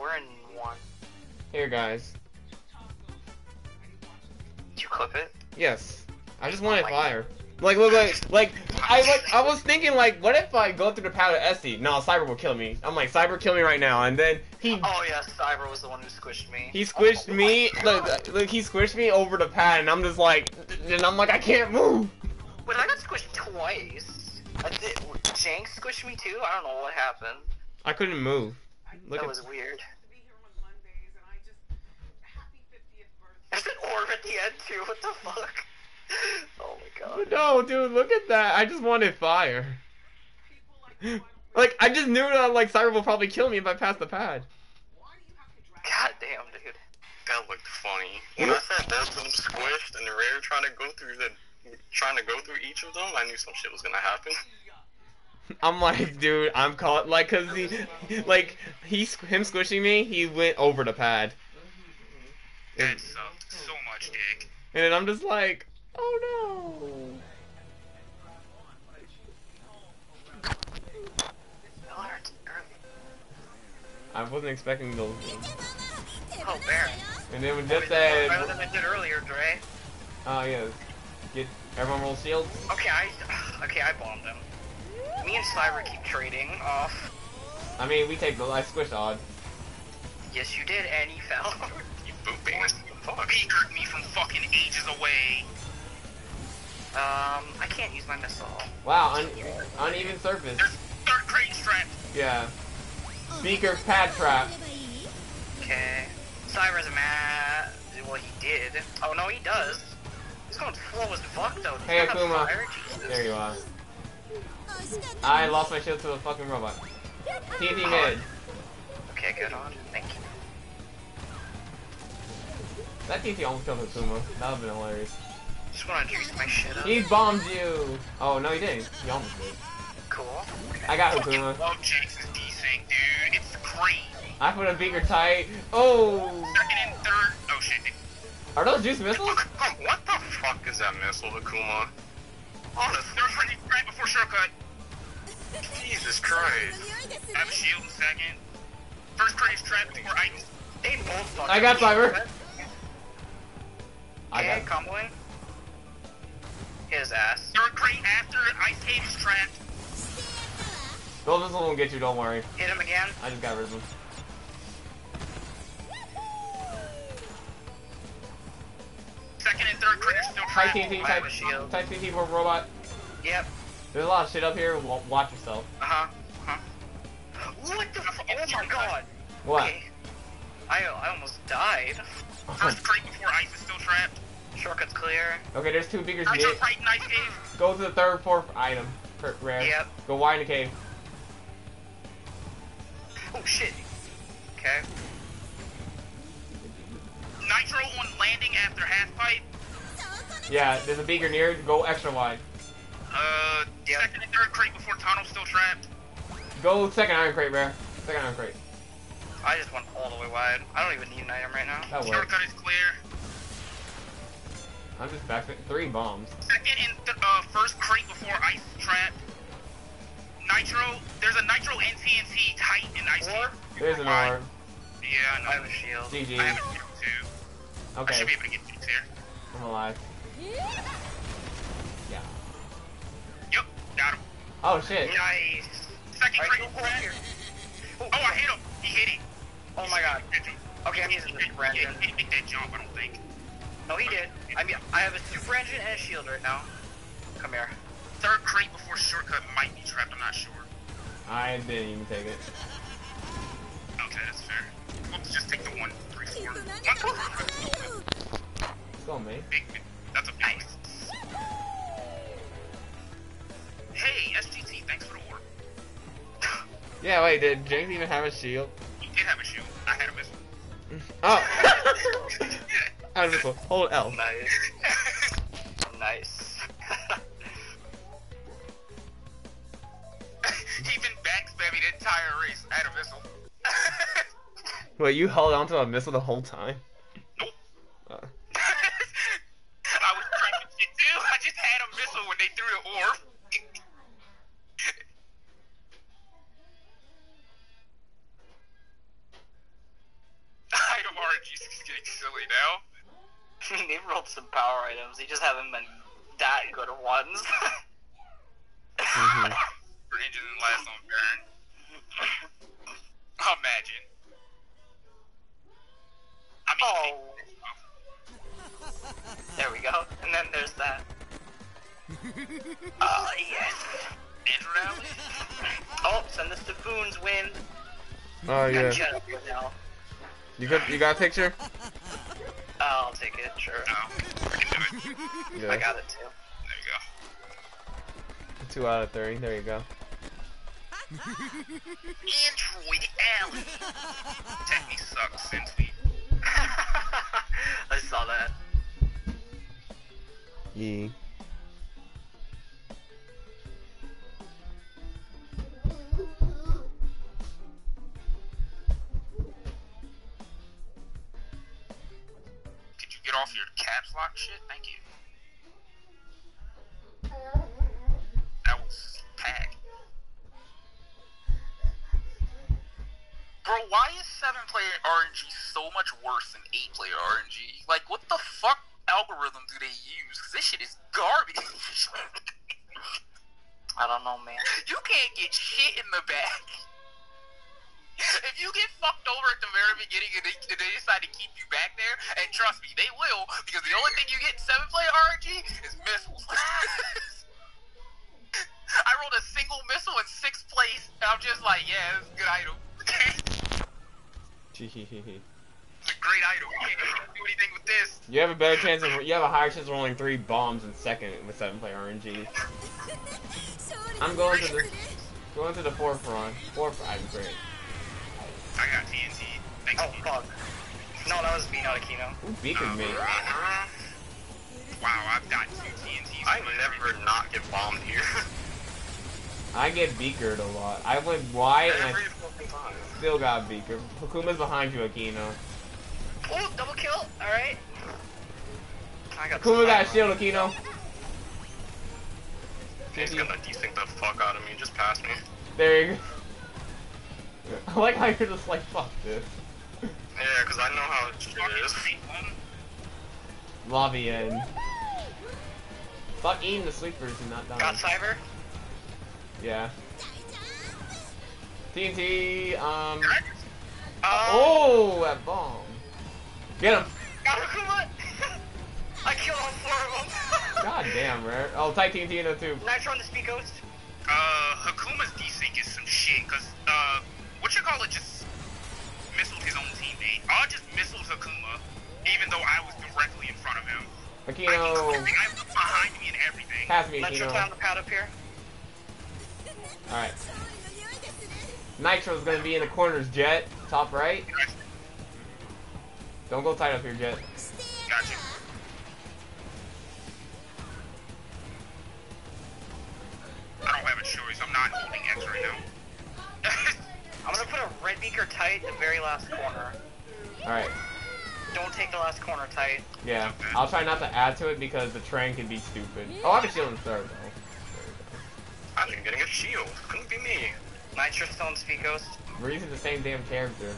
We're in 1. Here, guys. Did you clip it? Yes. I just wanted fire. Like, look, like, I was thinking, like, what if I go through the power to Essie? No, Cyber will kill me. I'm like, Cyber, kill me right now, and then he... Oh, yeah, Cyber was the one who squished me. He squished me, look, he squished me over the pad, and I'm just like, I can't move. But I got squished twice. Janks squished me, too? I don't know what happened. I couldn't move. Look that was weird. There's an orb at the end, too, what the fuck? Oh my god. No, dude, look at that. I just wanted fire. Like, I just knew that, like, Cyber will probably kill me if I pass the pad. God damn, dude. That looked funny. When I said that's them squished and Rare trying to go through each of them, I knew some shit was gonna happen. I'm like, dude, I'm caught, like, cause him squishing me, he went over the pad. That sucked so much, dick. And then I'm just like, oh no! I wasn't expecting those. Oh, Baron. And then we just said. Better than I did earlier, Dre. Oh yeah. Get everyone roll shields. Okay, I bombed them. Me and Cyber keep trading off. I mean, we take the. I squished Odd. Yes, you did, and he fell. You booping. He heard me from fucking ages away. I can't use my missile. Wow, uneven surface. There's third crate strap. Yeah. Beaker pad trap. Okay. Cyber's a mad. Well, he did. Oh, no, he does. He's going slow as fuck, though. He's hey, Akuma. There you are. I lost my shield to a fucking robot. TNT head. Okay, good on. Thank you. That TNT almost killed Akuma. That would've been hilarious. Just wanna juice my shit up. He bombed you! Oh, no, he didn't. He almost did. Cool. I got Akuma. I love Jake's desync, dude. It's great. I put a beaker tight. Oh! Second and third. Oh, shit. Are those juice missiles? What the fuck is that missile, Akuma? Honest, there was right before shortcut. Jesus Christ. I have a shield in second. First trade's trapped for items. They both I got Cyber. I got Cumberland. His ass. Third crate after Ice Cage is trapped. Gold missile won't get you, don't worry. Hit him again. I just got rid of him. Second and third crit are still trapped. Type CT for robot. Yep. There's a lot of shit up here. Watch yourself. What the fuck? Oh my god. What? Okay. I almost died. First crate before ice is still trapped. Shortcut's clear. Okay, there's two bigger shit. Right, nice cave. Go to the third, fourth item. Rare. Yep. Go wide in the cave. Oh shit. Okay. Nitro on landing after half pipe. Yeah, there's a beaker near. Go extra wide. Yep. Second and third crate before tunnel's still trapped. Go second iron crate, Rare. Second iron crate. I just went all the way wide. I don't even need an item right now. That shortcut is clear. I'm just back to three bombs. Second and first crate before ice trap. Nitro. There's a nitro and TNT tight in ice. There's an R. Yeah, I know. I have a shield. GG. I have a shield too. Okay. I should be able to get these here. I'm alive. Yeah. Yep. Got him. Oh shit. Nice. Second crate. Oh, I hit him. He hit it. Oh my god. Okay, I'm using the super engine. He didn't make that jump, I don't think. No, he did. I mean, I have a super engine and a shield right now. Come here. Third crate before shortcut might be trapped, I'm not sure. I didn't even take it. Okay, that's fair. Let's just take the 1, 3, 4. Let's go, mate. That's a big one. Hey, SGT, thanks for the orb. Yeah, wait, did Janks even have a shield? He did have a shield. I had a missile. Oh! I had a missile. Hold L. Nice. Nice. He been backstabbing the entire race. I had a missile. Wait, you held on to a missile the whole time? Nope. I was cracking shit too. I just had a missile when they threw the orb. RNG's getting silly now. I mean, they've rolled some power items, they just haven't been that good of ones. Her engine didn't last on Baron. Imagine. I mean, there we go. And then there's that. Oh, yes. Android Alley. Oh, send this to Foon's Wind. Oh, yeah. I'm jet up right now. You got a picture? I'll take it, sure. No, I can do it. Yeah. I got it too. There you go. 2 out of 3, there you go. Android Alley! Techie sucks since we... I saw that. Yeah. Off your caps lock shit, thank you. That was packed. Bro, why is 7-player RNG so much worse than 8-player RNG? Like, what the fuck algorithm do they use? 'Cause this shit is garbage. I don't know, man. You can't get shit in the back. If you get fucked over at the very beginning and they decide to keep you back there, and trust me, they will, because the only thing you get in 7-player RNG is missiles. I rolled a single missile in 6th place, and I'm just like, yeah, it's a good item. It's a great item. You can't do anything with this. You have a better chance of, you have a higher chance of rolling 3 bombs in second with 7-player RNG. I'm going to the fourth item crate. I got TNT. Thanks, oh, fuck. No, that was me, not Akeno. Who beaconed me? Wow, I've got 2 TNTs. I never not get bombed here. I get beakered a lot. I went wide and I still got beakered. Hakuma's behind you, Akeno. Oh, double kill. Alright. Hakuma got a shield, Akeno. He's gonna desync the fuck out of me. Just pass me. There you go. I like how you're just like, fuck this. Yeah, because I know how it is. Lobby in. Stop eating the sleepers and not dying. Got Cyber? Yeah. TNT, oh, that bomb. Get him. Got HaCooma. I killed all four of them. God damn, Rare. Oh, type TNT in there too. Nitro on the speed ghost. HaCooma's desync is some shit, cause, whatchamacallit just missiled his own teammate. Odd just missiled HaCooma, even though I was directly in front of him. Akeno. I was behind me and everything. Pass me, Akeno. Nitro play on the pad up here. Alright. Nitro's gonna be in the corners, Jet. Top right. Don't go tight up here, Jet. Gotcha. I don't have a choice. I'm not holding X right now. I'm gonna put a red beaker tight the very last corner. Alright. Don't take the last corner tight. Yeah. Okay. I'll try not to add to it because the train can be stupid. Oh, I have a shield in third, though. I'm even getting a shield. Couldn't be me. Nitro's still on speed ghost. We're using the same damn character.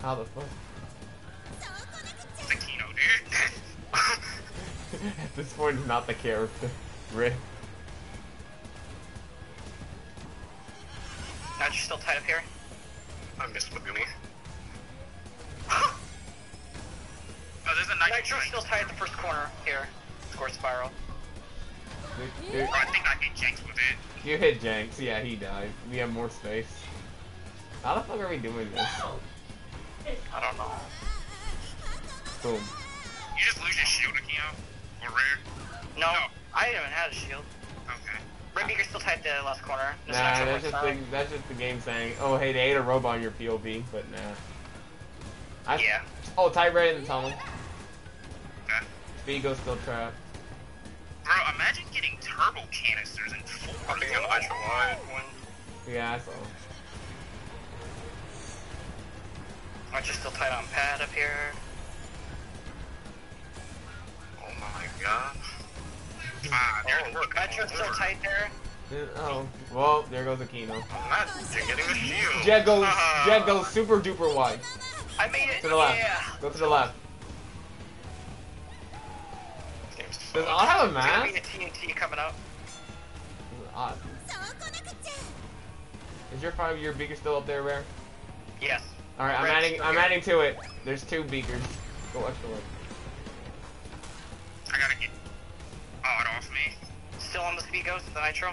How the fuck? It's a Kino, dude. At this point, it's not the character. Rip. Nitro's still tied up here. I missed the Goomy. Oh, there's a Nitro's still tied at the first corner here. Score spiral. Dude. I think I hit Janks with it. You hit Janks, yeah, he died. We have more space. How the fuck are we doing this? I don't know. Boom. You just lose your shield, Akeno? Or Rare? No, I haven't had a shield. Okay. Red Beaker's still tied to the last corner. There's nah, that's just the game saying, oh hey, they ate a robot on your POV, but nah. Yeah. Oh, tied right in the tunnel. Okay. Vigo's still trapped. Bro, imagine getting turbo canisters and full party on Nitro one. Yeah, I saw. Nitro's still tight on pad up here. Oh my god. Look, Nitro's still tight there. Oh, well, there goes Akeno. You're getting a shield. Jet goes super duper wide. I made it. To the left. Yeah. Go to the left. Does Odd have a mask? There's gonna be a TNT coming up. This is Odd. Is your beaker still up there, Rare? Yes. All right, I'm adding to it. There's two beakers. Go extra one. I gotta get Odd off me. Still on the speed ghost, the Nitro.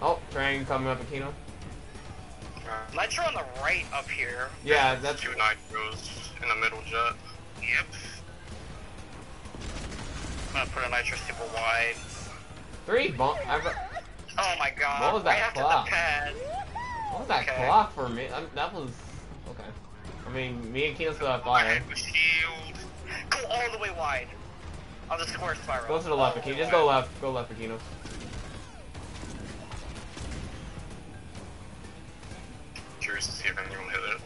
Oh, Trang coming up, Akeno. Nitro on the right up here. Yeah, that's two Nitros in the middle, Jet. Yep. I'm gonna put a Nitro super wide. Three bomb. Oh my god. What was that clock? What was that clock for me? That was. Okay. I mean, me and Kino still have fire. Go all the way wide. On the square spiral. Go to the left, Akeno. Just go left. Go left, Akeno. Curious to see if anyone hit it.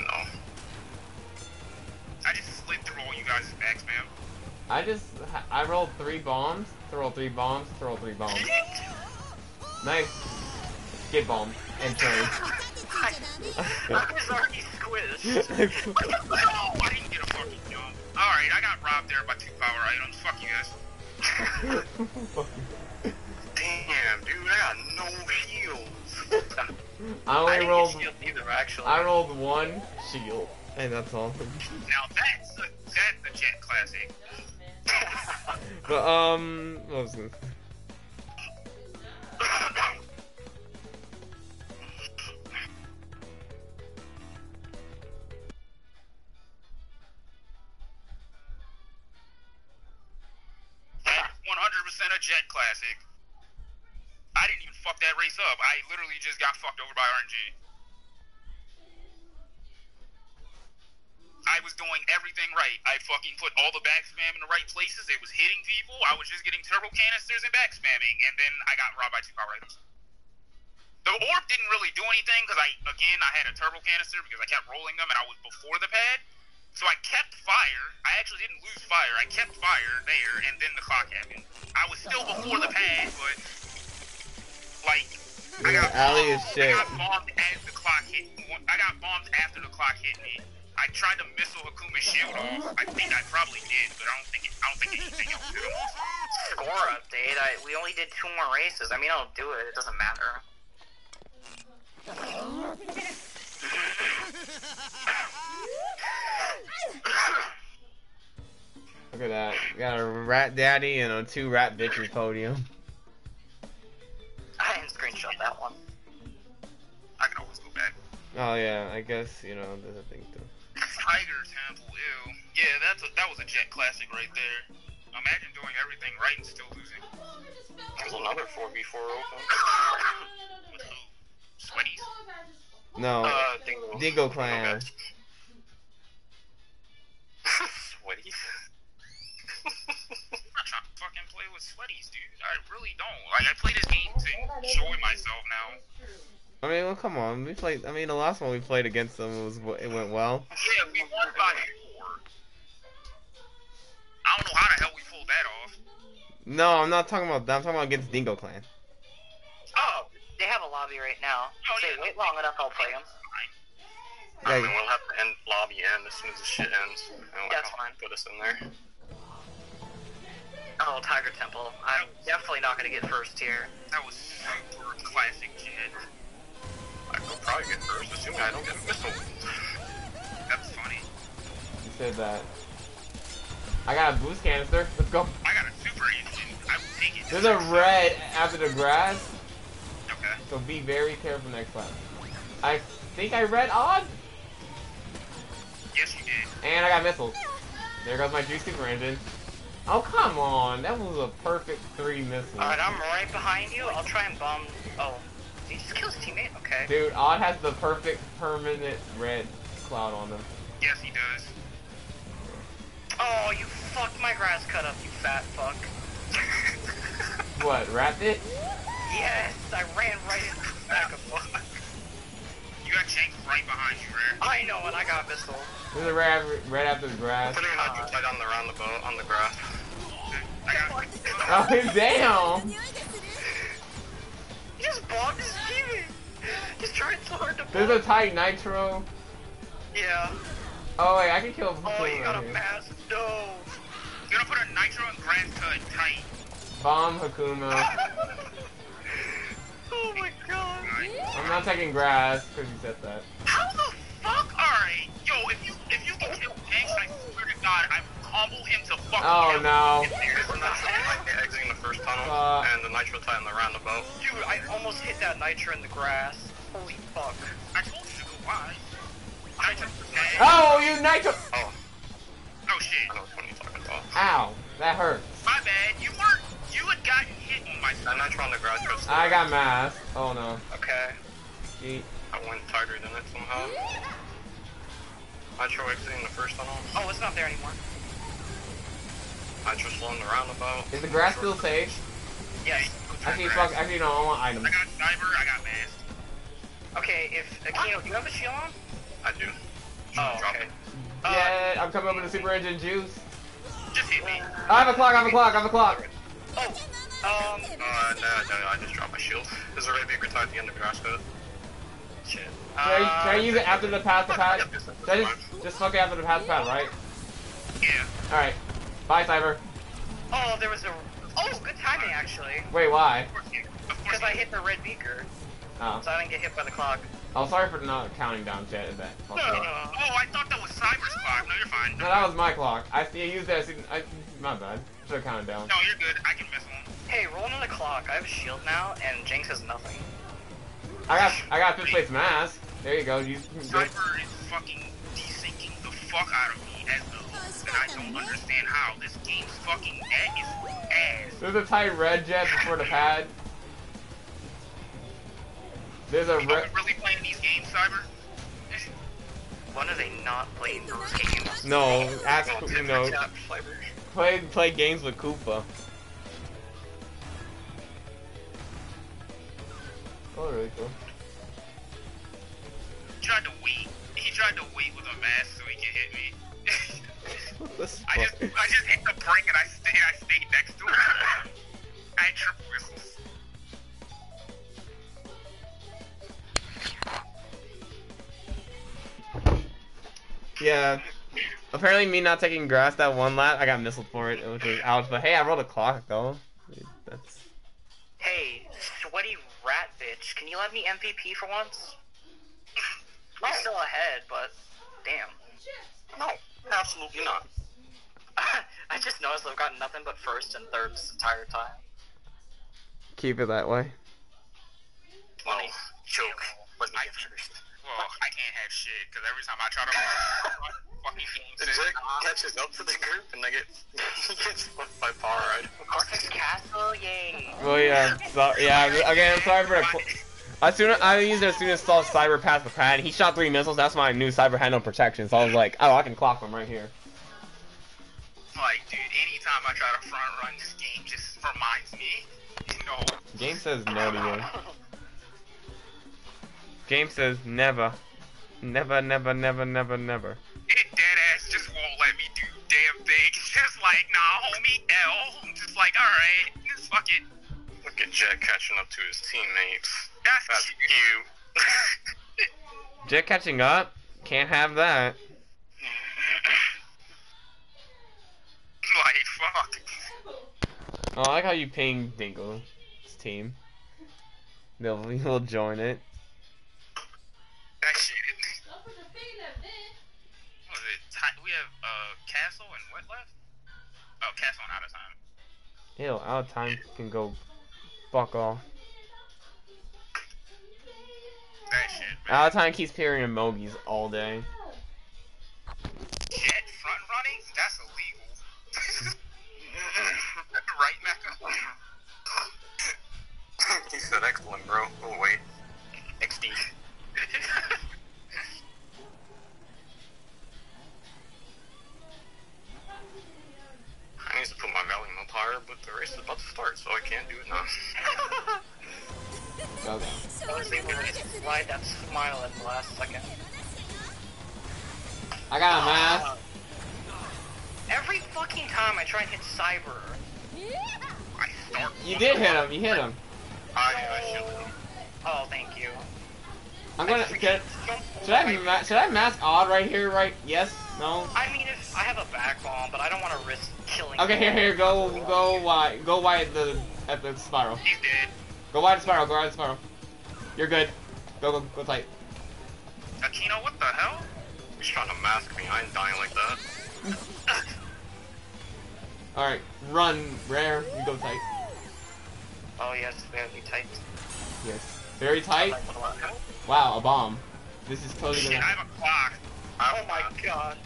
No. I just slid through all you guys' backs, man. I rolled three bombs, throw three bombs, throw three bombs. Nice. Get bombed. And turn. I was already squished. No, I didn't get a fucking jump. Alright, I got robbed there by 2 power items. Fuck you guys. Damn, dude, I got no heals. I rolled one shield. And that's all. Now that's a Jet classic. But what was this? That's 100% a Jet classic. I didn't even fuck that race up. I literally just got fucked over by RNG. I was doing everything right. I fucking put all the back spam in the right places. It was hitting people. I was just getting turbo canisters and back spamming, and then I got robbed by 2 power items. The orb didn't really do anything because I had a turbo canister because I kept rolling them and I was before the pad. So I kept fire. I actually didn't lose fire. I kept fire there, and then the clock happened. I was still before the pad, but like yeah, Alley is shit. I got bombed as the clock hit. I got bombed after the clock hit me. I tried to missile Hakuma's shield off. I think I probably did, but I don't think anything else did. Score update. We only did 2 more races. I mean, I'll do it. It doesn't matter. Look at that. We got a rat daddy and a 2 rat bitches podium. I didn't screenshot that one. I can always go back. Oh yeah, I guess, you know, there's a thing too. Tiger Temple, ew. Yeah, that was a Jet classic right there. Imagine doing everything right and still losing. There's another 4v4 open. Sweaties. No. Dingo Clan. Sweaties? I'm not trying to fucking play with sweaties, dude. I really don't. Like, I play this game to enjoy myself now. I mean, well, come on. We played. I mean, the last one we played against them it went well. Yeah, we won by 4. I don't know how the hell we pulled that off. No, I'm not talking about that. I'm talking about against Dingo Clan. Oh, they have a lobby right now. Oh, yeah. Say, wait long enough, I'll play them. Yeah, I mean, we'll have to end lobby as soon as the shit ends. And we'll that's fine. Put us in there. Oh, Tiger Temple. I'm definitely not gonna get first here. That was super classic, Jet. I'll probably get first, assuming I don't get a missile. That's funny. You said that. I got a boost canister. Let's go. I got a super engine. I will take it. There's a red after the grass. Okay. So be very careful next time. I think I read Odd. Yes, you did. And I got missiles. There goes my juice super engine. Oh, come on. That was a perfect 3 missiles. Alright, I'm right behind you. I'll try and bomb. Oh. He just killed his teammate? Okay. Dude, Odd has the perfect permanent red cloud on him. Yes, he does. Oh, you fucked my grass cut up, you fat fuck. What, wrapped it? Yes, I ran right into the back of fuck. You got Janks right behind you, Rare. I know, and I got missile. There's a red right after the grass. Putting an object tight on the grass. Oh, damn! He just bombed his teammate! He's trying so hard to bomb. There's a tight nitro. Yeah. Oh wait, I can kill him. Oh, you got a mass. No. You're gonna put a nitro and grass cut tight. Bomb HaCooma. Oh my god. I'm not taking grass, because you said that. How the fuck? Alright. Yo, if you can kill Janks, I swear to god, I will combo him to fucking hell. Oh no. Exiting the first tunnel, and the nitro tight on the roundabout. Dude, I almost hit that nitro in the grass. Holy fuck. I told you to go wide. Nitro. Oh, you nitro! Oh. Oh shit. I know what you're talking about. Ow. That hurts. My bad. You had gotten hit on my side. Nitro on the grass. I got mass. Oh no. Okay. Yeet. I went tighter than it somehow. Nitro exiting the first tunnel. Oh, it's not there anymore. I just won the roundabout. Is the grass still safe? Yes. Actually, fuck. Actually, no. I want items. I got Cyber. I got masked. Okay. If Akeno, do you have a shield on? I do. Oh. Okay. Yeah, I'm coming up with a super engine juice. Just hit me. I have a clock. I have a clock. I have a clock. Oh. No. I just dropped my shield. There's a red bigger tie at the end of the grass cut. Shit. Should I use it after the path to pad? Should I just fuck it after the path to pad, right? Yeah. All right. Bye, Cyber. Oh, there was a... Oh, good timing, actually. Wait, why? Because I hit the red beaker. Oh. So I didn't get hit by the clock. Oh, sorry for not counting down, Jet. That no. Oh, I thought that was Cyber's clock. No, you're fine. No, that was my clock. I used that. My bad. Should have counted down. No, you're good. I can miss one. Hey, roll another clock. I have a shield now, and Janks has nothing. I got fifth place mask. There you go. Cyber is fucking desyncing the fuck out of me as the... And I don't understand how this game's fucking ass. There's a tight red Jet before the pad. There's a red. Are we really playing these games, Cyber? When are they not playing those games? No, ask you know. Play games with Koopa. Oh, really cool. He tried to wait with a mask so he could hit me. Yeah. Apparently me not taking grass that one lap, I got missled for it, which was ouch, but hey, I rolled a clock though. Dude, that's... Hey, sweaty rat bitch, can you let me MVP for once? I'm still ahead, but damn. No, absolutely not. I just noticed I've gotten nothing but first and third this entire time. Keep it that way. Well, joke. Let me get first. Well, I can't have shit, because every time I try to run, fucking Jack catches up to the group, and I get he gets left by power ride. Cortex Castle, yay! Well, yeah, so, yeah. Again, I'm sorry for the. I used it as soon as saw Cyber pass the pad. He shot 3 missiles. That's why I knew Cyber had no protection. So I was like, oh, I can clock him right here. Like, dude, anytime I try to front run this game, just reminds me, no. Game says no to you. Game says never, never, never, never, never, never. It dead ass just won't let me do damn thing. It's just like, nah, homie, L. I'm just like, all right, just fuck it. Look at Jet catching up to his teammates. That's cute. Jet catching up? Can't have that. Like, fuck. Oh, I like how you ping Dingle's team. He'll join it. That shit. What was it? We have Castle and what left? Oh, Castle and Out of Time. Ew, Out of Time can go fuck off. That shit, man. Out of Time keeps peering emojis all day. Jet front running? That's illegal. Right, Mecca? He said excellent, bro. Oh, wait. XD. I need to put my volume up higher, but the race is about to start, so I can't do it now. Okay. I was able to slide that smile at the last second. I got a mask. Every fucking time I try and hit Cyber, I start. You did hit him. You hit him. I shoot him. Oh, thank you. I'm gonna. Should I mask Odd right here? Right? Yes. No. I mean, if I have a back bomb, but I don't want to risk killing. Okay, here, go wide at the spiral. He's dead. Go wide spiral. You're good. Go tight. Akeno, what the hell? He's trying to mask me, I ain't dying like that. Alright, run, Rare, you go tight. Oh yes, very tight. Yes. Very tight? Wow, a bomb. This is totally shit, gonna... I have a clock. Oh my god.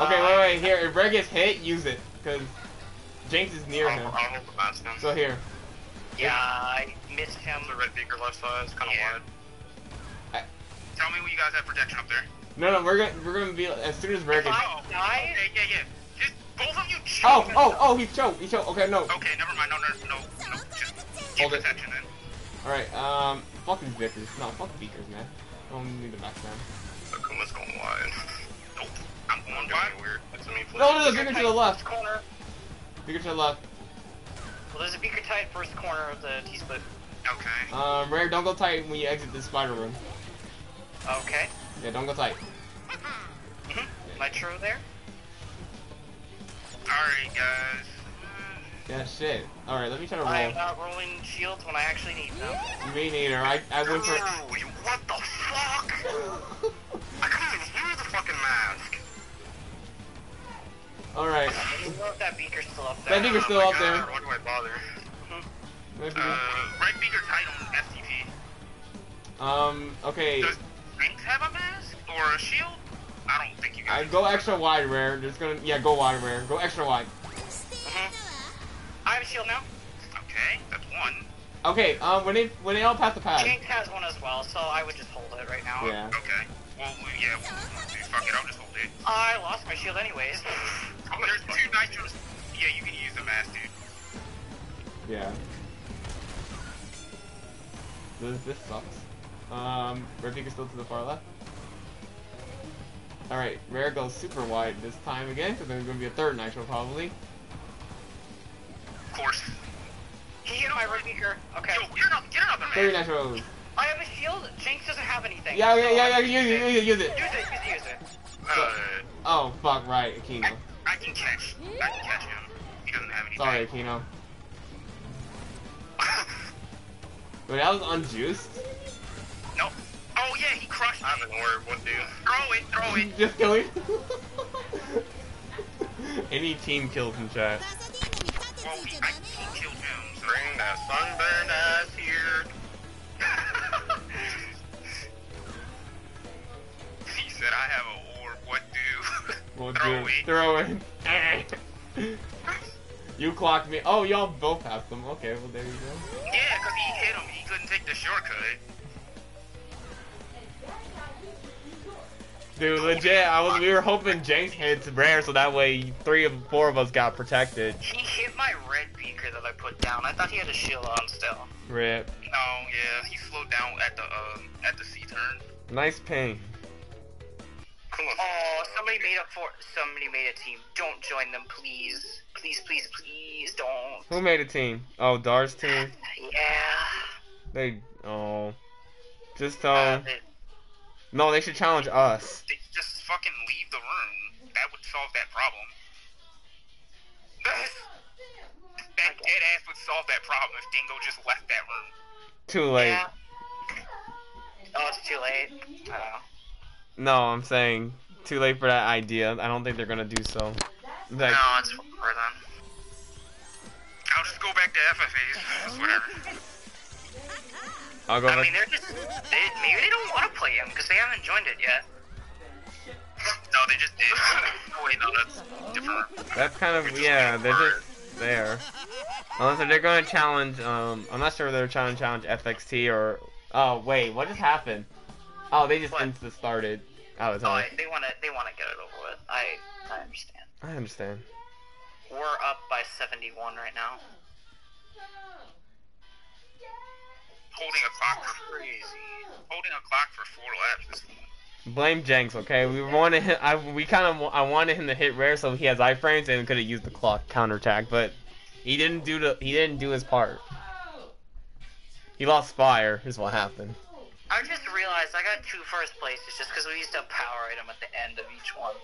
Okay, wait, here, if Rare gets hit, use it. Cause Janks is near him. I'll hold the mask down. So here. Yeah, I missed him. The red beaker left side is kind of wide. Tell me when you guys have protection up there. No, we're gonna be as soon as Rare gets. Oh, yeah. Just both of you. Oh, he choked. Okay, no. Okay, never mind. No. Just hold it. Protection then. All right, fuck these beakers. No, fuck the beakers, man. I don't need the back man. Akuma's going wide. Nope, I'm going wide. Weird. That's me. No, beaker to the left. Corner. Beaker to the left. Well, there's a beaker tight first corner of the T-split. Okay. Rare, don't go tight when you exit this spider room. Okay. Yeah, don't go tight. Nitro there? Alright, guys. Yeah, shit. Alright, let me try to roll. I am not rolling shields when I actually need them. Me neither. I went for... Dude, what the fuck? I couldn't even use the fucking mask. Alright. I don't know if that beaker's still up there. That beaker's still up there. Why do I bother? Red beaker tight on SGT. Okay. Does Janks have a mask? Or a shield? I don't think you guys. Go extra wide, Rare. Just gonna... Yeah, go wide, Rare. Go extra wide. I have a shield now. Okay, that's one. Okay, when they all pass the pad. Janks has one as well, so I would just hold it right now. Yeah. Okay. Well, yeah, fuck it, I'll just hold it. I lost my shield anyways. Oh, there's two nitros. Yeah, you can use the mask, dude. Yeah. This sucks. Red beaker's still to the far left. Alright, Rare goes super wide this time again, so there's gonna be a third nitro probably. Of course. He hit my red beaker. Okay. Yo, get another man. Three nitros. I have a shield. Jinx doesn't have anything. Yeah, use it. Use it. Oh, fuck, right, Akeno. I can catch him. He doesn't have anything. Sorry, Akeno. Wait, that was unjuiced? Nope. Oh, yeah, he crushed me. I'm an orb, one dude. Throw it. Just kill him. Any team kills in chat. Well, I team killed him. So bring the sunburned ass here. He said, I have an orb, what do? Throw it. You clocked me. Oh, y'all both have them. Okay, well, there you go. Yeah, because he hit him. He couldn't take the shortcut. Dude, legit, we were hoping Janks hits Rare so that way 3 or 4 of us got protected. He hit my red beaker that I put down. I thought he had a shield on still. Rip. No, yeah, he slowed down at the C turn. Nice ping. Oh, somebody made a team. Don't join them, please. Please, please, please don't. Who made a team? Oh, Dar's team? Yeah. No, they should challenge us. They just fucking leave the room. That would solve that problem. That dead ass would solve that problem if Dingo just left that room. Too late. Yeah. Oh, it's too late. No, I'm saying too late for that idea. I don't think they're gonna do so. Like, no, it's for them. I'll just go back to FFAs. It's whatever. I mean, they're just. Maybe they don't want to play him because they haven't joined it yet. No, they just did. Oh, wait, no, that's different. That's kind of they're just there. Unless they're gonna challenge. I'm not sure if they're trying to challenge FXT or. Oh wait, what just happened? Oh, they just insta started. Out of time. Oh, they wanna get it over with. I understand. I understand. We're up by 71 right now. Holding a clock for crazy. Holding a clock for 4 laps. Blame Janks, okay? We wanted him. I wanted him to hit Rare so he has iframes and could have used the clock counterattack, but he didn't do his part. He lost fire. Is what happened. I just realized I got 2 first places just because we used to power item at the end of each one.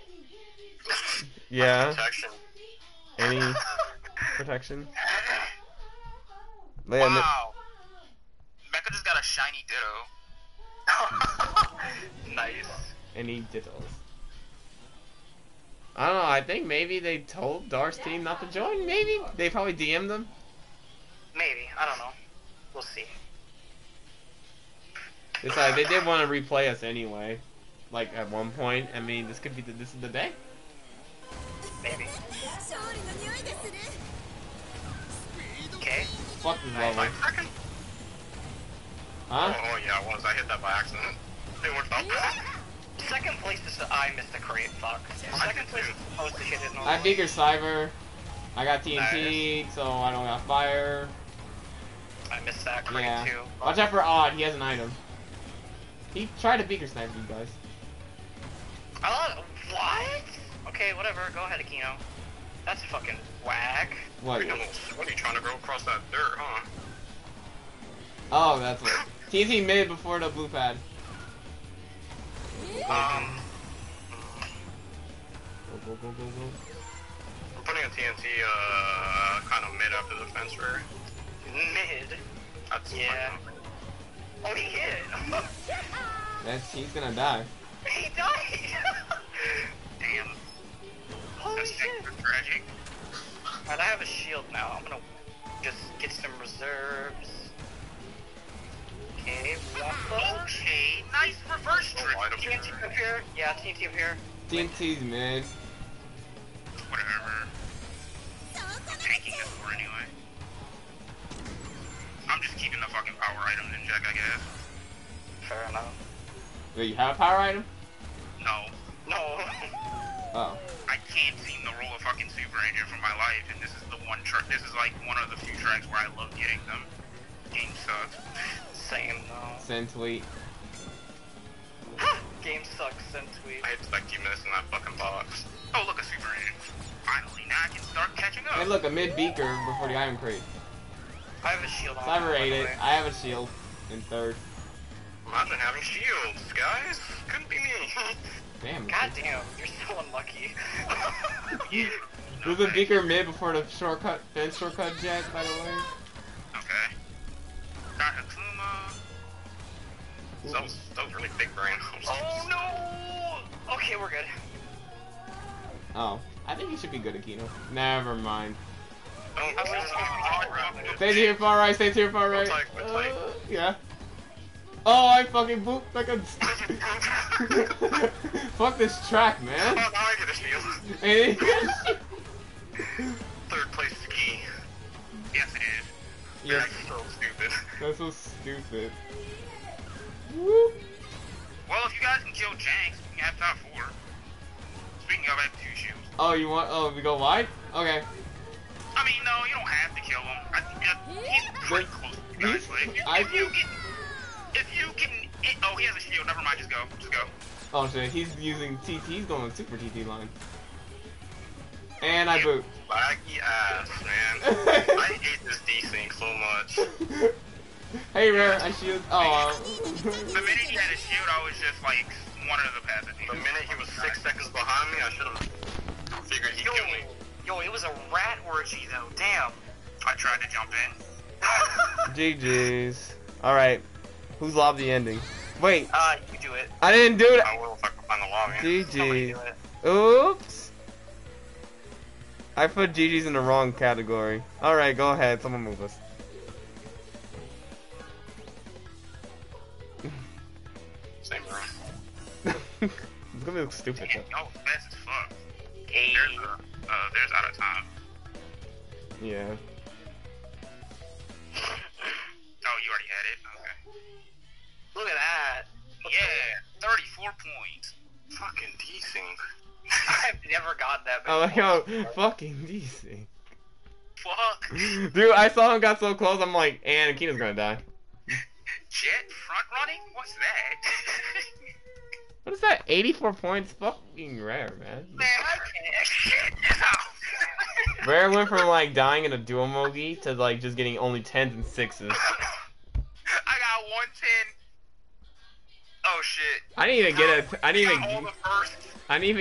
Yeah. Protection. Any protection? Wow. Mecca just got a shiny ditto. Nice. Any dittos? I don't know. I think maybe they told Dar's team not to join. Maybe they probably DM'd them. Maybe, I don't know. We'll see. It's like they did want to replay us anyway. Like at one point. I mean, this could be this is the day. Maybe. Okay. Fuck this level. Huh? Oh, yeah, once I hit that by accident. It worked out. Second place is I missed the crate, fuck. Second place is supposed to hit it normally. I figured Cyber. I got TNT, so I don't got fire. I missed that crate too. Watch out for Odd, he has an item. He tried to beaker snipe you guys. What? Okay, whatever, go ahead, Akeno. That's fucking whack. What? What are you trying to go across that dirt, huh? Oh, that's what. TNT mid before the blue pad. Go. I'm putting a TNT kind of mid after the fence rear. Mid? That's yeah. Oh, he hit. He's gonna die. He died. Damn. Holy shit. Tragic. Alright, I have a shield now. I'm gonna just get some reserves. Okay, nice reverse trip. Oh, TNT up here. Yeah, TNT up here. TNT's mid. Whatever. I'm taking this for anyway. I'm just keeping the fucking power item in Jack, I guess. Fair enough. Do you have a power item? No. No. Oh. I can't seem to roll a fucking Super Ranger for my life, and this is the one track. This is like one of the few tracks where I love getting them. Game sucks. Same though. Send tweet. Game sucks, send tweet. I expect you missing that fucking box. Oh look, a Super Ranger. Finally, now I can start catching up. Hey look, a mid beaker before the iron crate. I have a shield on. Cyber ate it. I have a shield in 3rd. Imagine having Strong shields, guys. Couldn't be me. Damn. Goddamn, you're so unlucky. We'll go get your mid before the shortcut, fence shortcut, Jet, by the way. Okay. Got HaCooma. That was really big brain. Oh no! Okay, we're good. Oh, I think you should be good, Akeno. Never mind. Stay to your far right, stay to your far right. Yeah. Oh, I fucking booped like a... Fuck this track, man. Oh, now I get a shield. Third place ski. Yes, it is. Yes. That's so stupid. That's so stupid. Woo. Well, if you guys can kill Janks, we can have top 4. Speaking of, I have 2 shields. Oh, you want... Oh, we go wide? Okay. I mean, no, you don't have to kill him. I think he's pretty close to you guys. Oh, he has a shield. Never mind. Just go. Just go. Oh shit, he's using TT. He's going with super TT line. And I boot. Laggy ass, man. I hate this desync so much. Hey, Rare, I shield. Oh. The minute he had a shield, I was just like one of the passes. The minute he was 6 seconds behind me, I should have figured he'd kill me. Yo, it was a rat orgy though. Damn. I tried to jump in. GGs. All right. Who's lobbed the ending? Wait. You do it. I didn't do it. I will fucking find the lobby. GG. Oops. I put GG's in the wrong category. Alright, go ahead. Someone move us. Same room. It's gonna look stupid. Damn, though. Yo, fast as fuck. Hey. There's Out of Time. Yeah. Oh, you already had it? Okay. Look at that. Yeah, 34 points. Fucking desync. I've never got that before. Oh, yo, fucking desync. Fuck. Dude, I saw him got so close, I'm like, and Akino's gonna die. Jet front running? What's that? What is that? 84 points? Fucking Rare, man. Man, I can't shit now. Rare went from like dying in a duomogi to like just getting only 10s and 6s. I got 110. Oh shit. I didn't even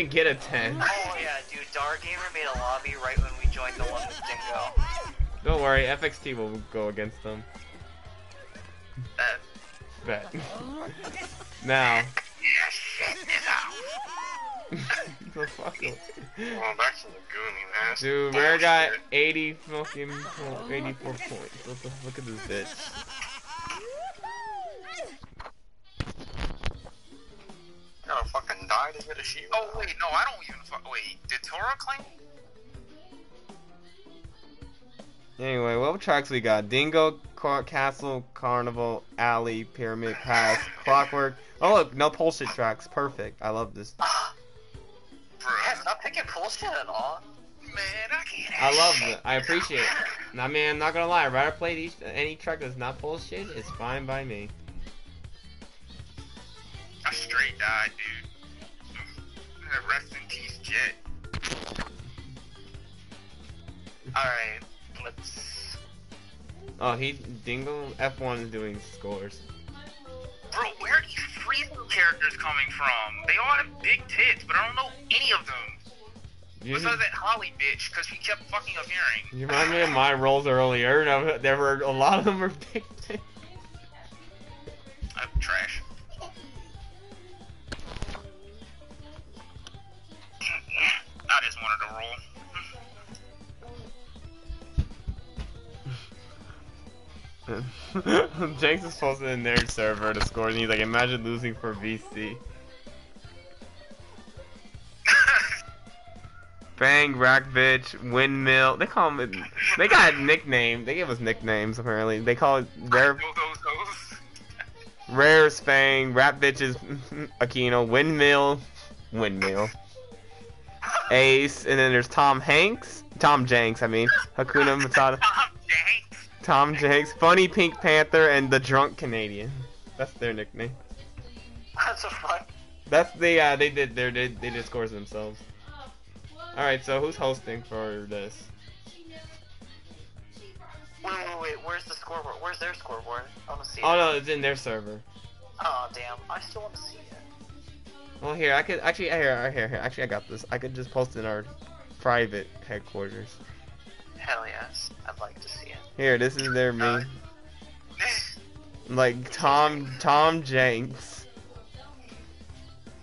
get a 10. Oh yeah, dude, Dark Gamer made a lobby right when we joined the one with Dingo. Don't worry, FXT will go against them. Bet. Now. The fuck? Oh, back to the Goonie, man. Dude, Rare got 80 fucking 84 points. What the fuck is this bitch? Gotta fucking die to get a shield. Oh wait, no, I don't even fuck. Wait, did Tora claim? Anyway, what tracks we got? Dingo, Castle, Carnival, Alley, Pyramid, Pass, Clockwork. Oh look, no pole shit tracks. Perfect. I love this. Yeah, stop picking pole shit at all. Man, I can't. I love it. I appreciate it. Nah, man, I'm not gonna lie. I'd rather play any track that's not pole shit. It's fine by me. I straight died, dude. Rest in peace, Jet. Alright, let's... Oh, Dingo F1 is doing scores. Bro, where are these Freezer characters coming from? They all have big tits, but I don't know any of them. Besides that Holly bitch, because she kept fucking appearing. You remind me of my roles earlier, and there were a lot of them were big tits. I'm trash. I just wanted to roll. Janks is posted in their server to score, and he's like, imagine losing for VC. Bang, rack bitch, windmill. They call him. They got a nickname. They gave us nicknames apparently. They call it Rare. Rare Spang, rap bitches, Akeno, windmill. Ace, and then there's Tom Janks, I mean. Hakuna Matata. Tom Janks, Funny Pink Panther, and the Drunk Canadian. That's their nickname. That's so fun. That's they did scores themselves. Alright, so who's hosting for this? Wait, where's the scoreboard? Where's their scoreboard? I wanna see it. Oh no, it's in their server. Oh damn! I still want to see it. Well, here I could actually here. Actually, I got this. I could just post it in our private headquarters. Hell yes, I'd like to see it. Here, this is their me. Like Tom Janks.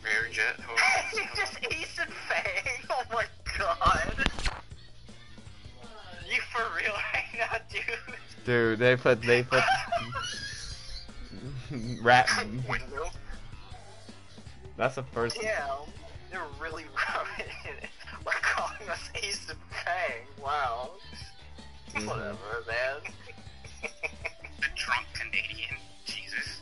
Rare Jet. You just Ethan Fang. Oh my god. You for real right now, dude? Dude, they put. Rat window. That's the first. Yeah, they're really rubbing in it. We're calling us Ace and Pang. Wow. Mm-hmm. Whatever, man. The drunk Canadian. Jesus.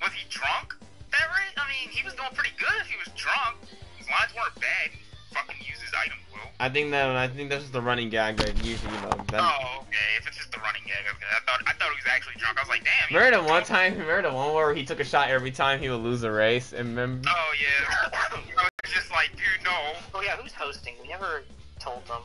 Was he drunk? That right? I mean, he was doing pretty good if he was drunk. His lines weren't bad. He fucking used his item, Will. I think that's just the running gag that usually, you know. That... Oh, okay. If it's just the running gag, okay. I thought he was actually drunk. I was like, damn. Remember the one where he took a shot every time he would lose a race, and remember? Oh yeah. I was just like, dude, no. Oh yeah, who's hosting? We never told them.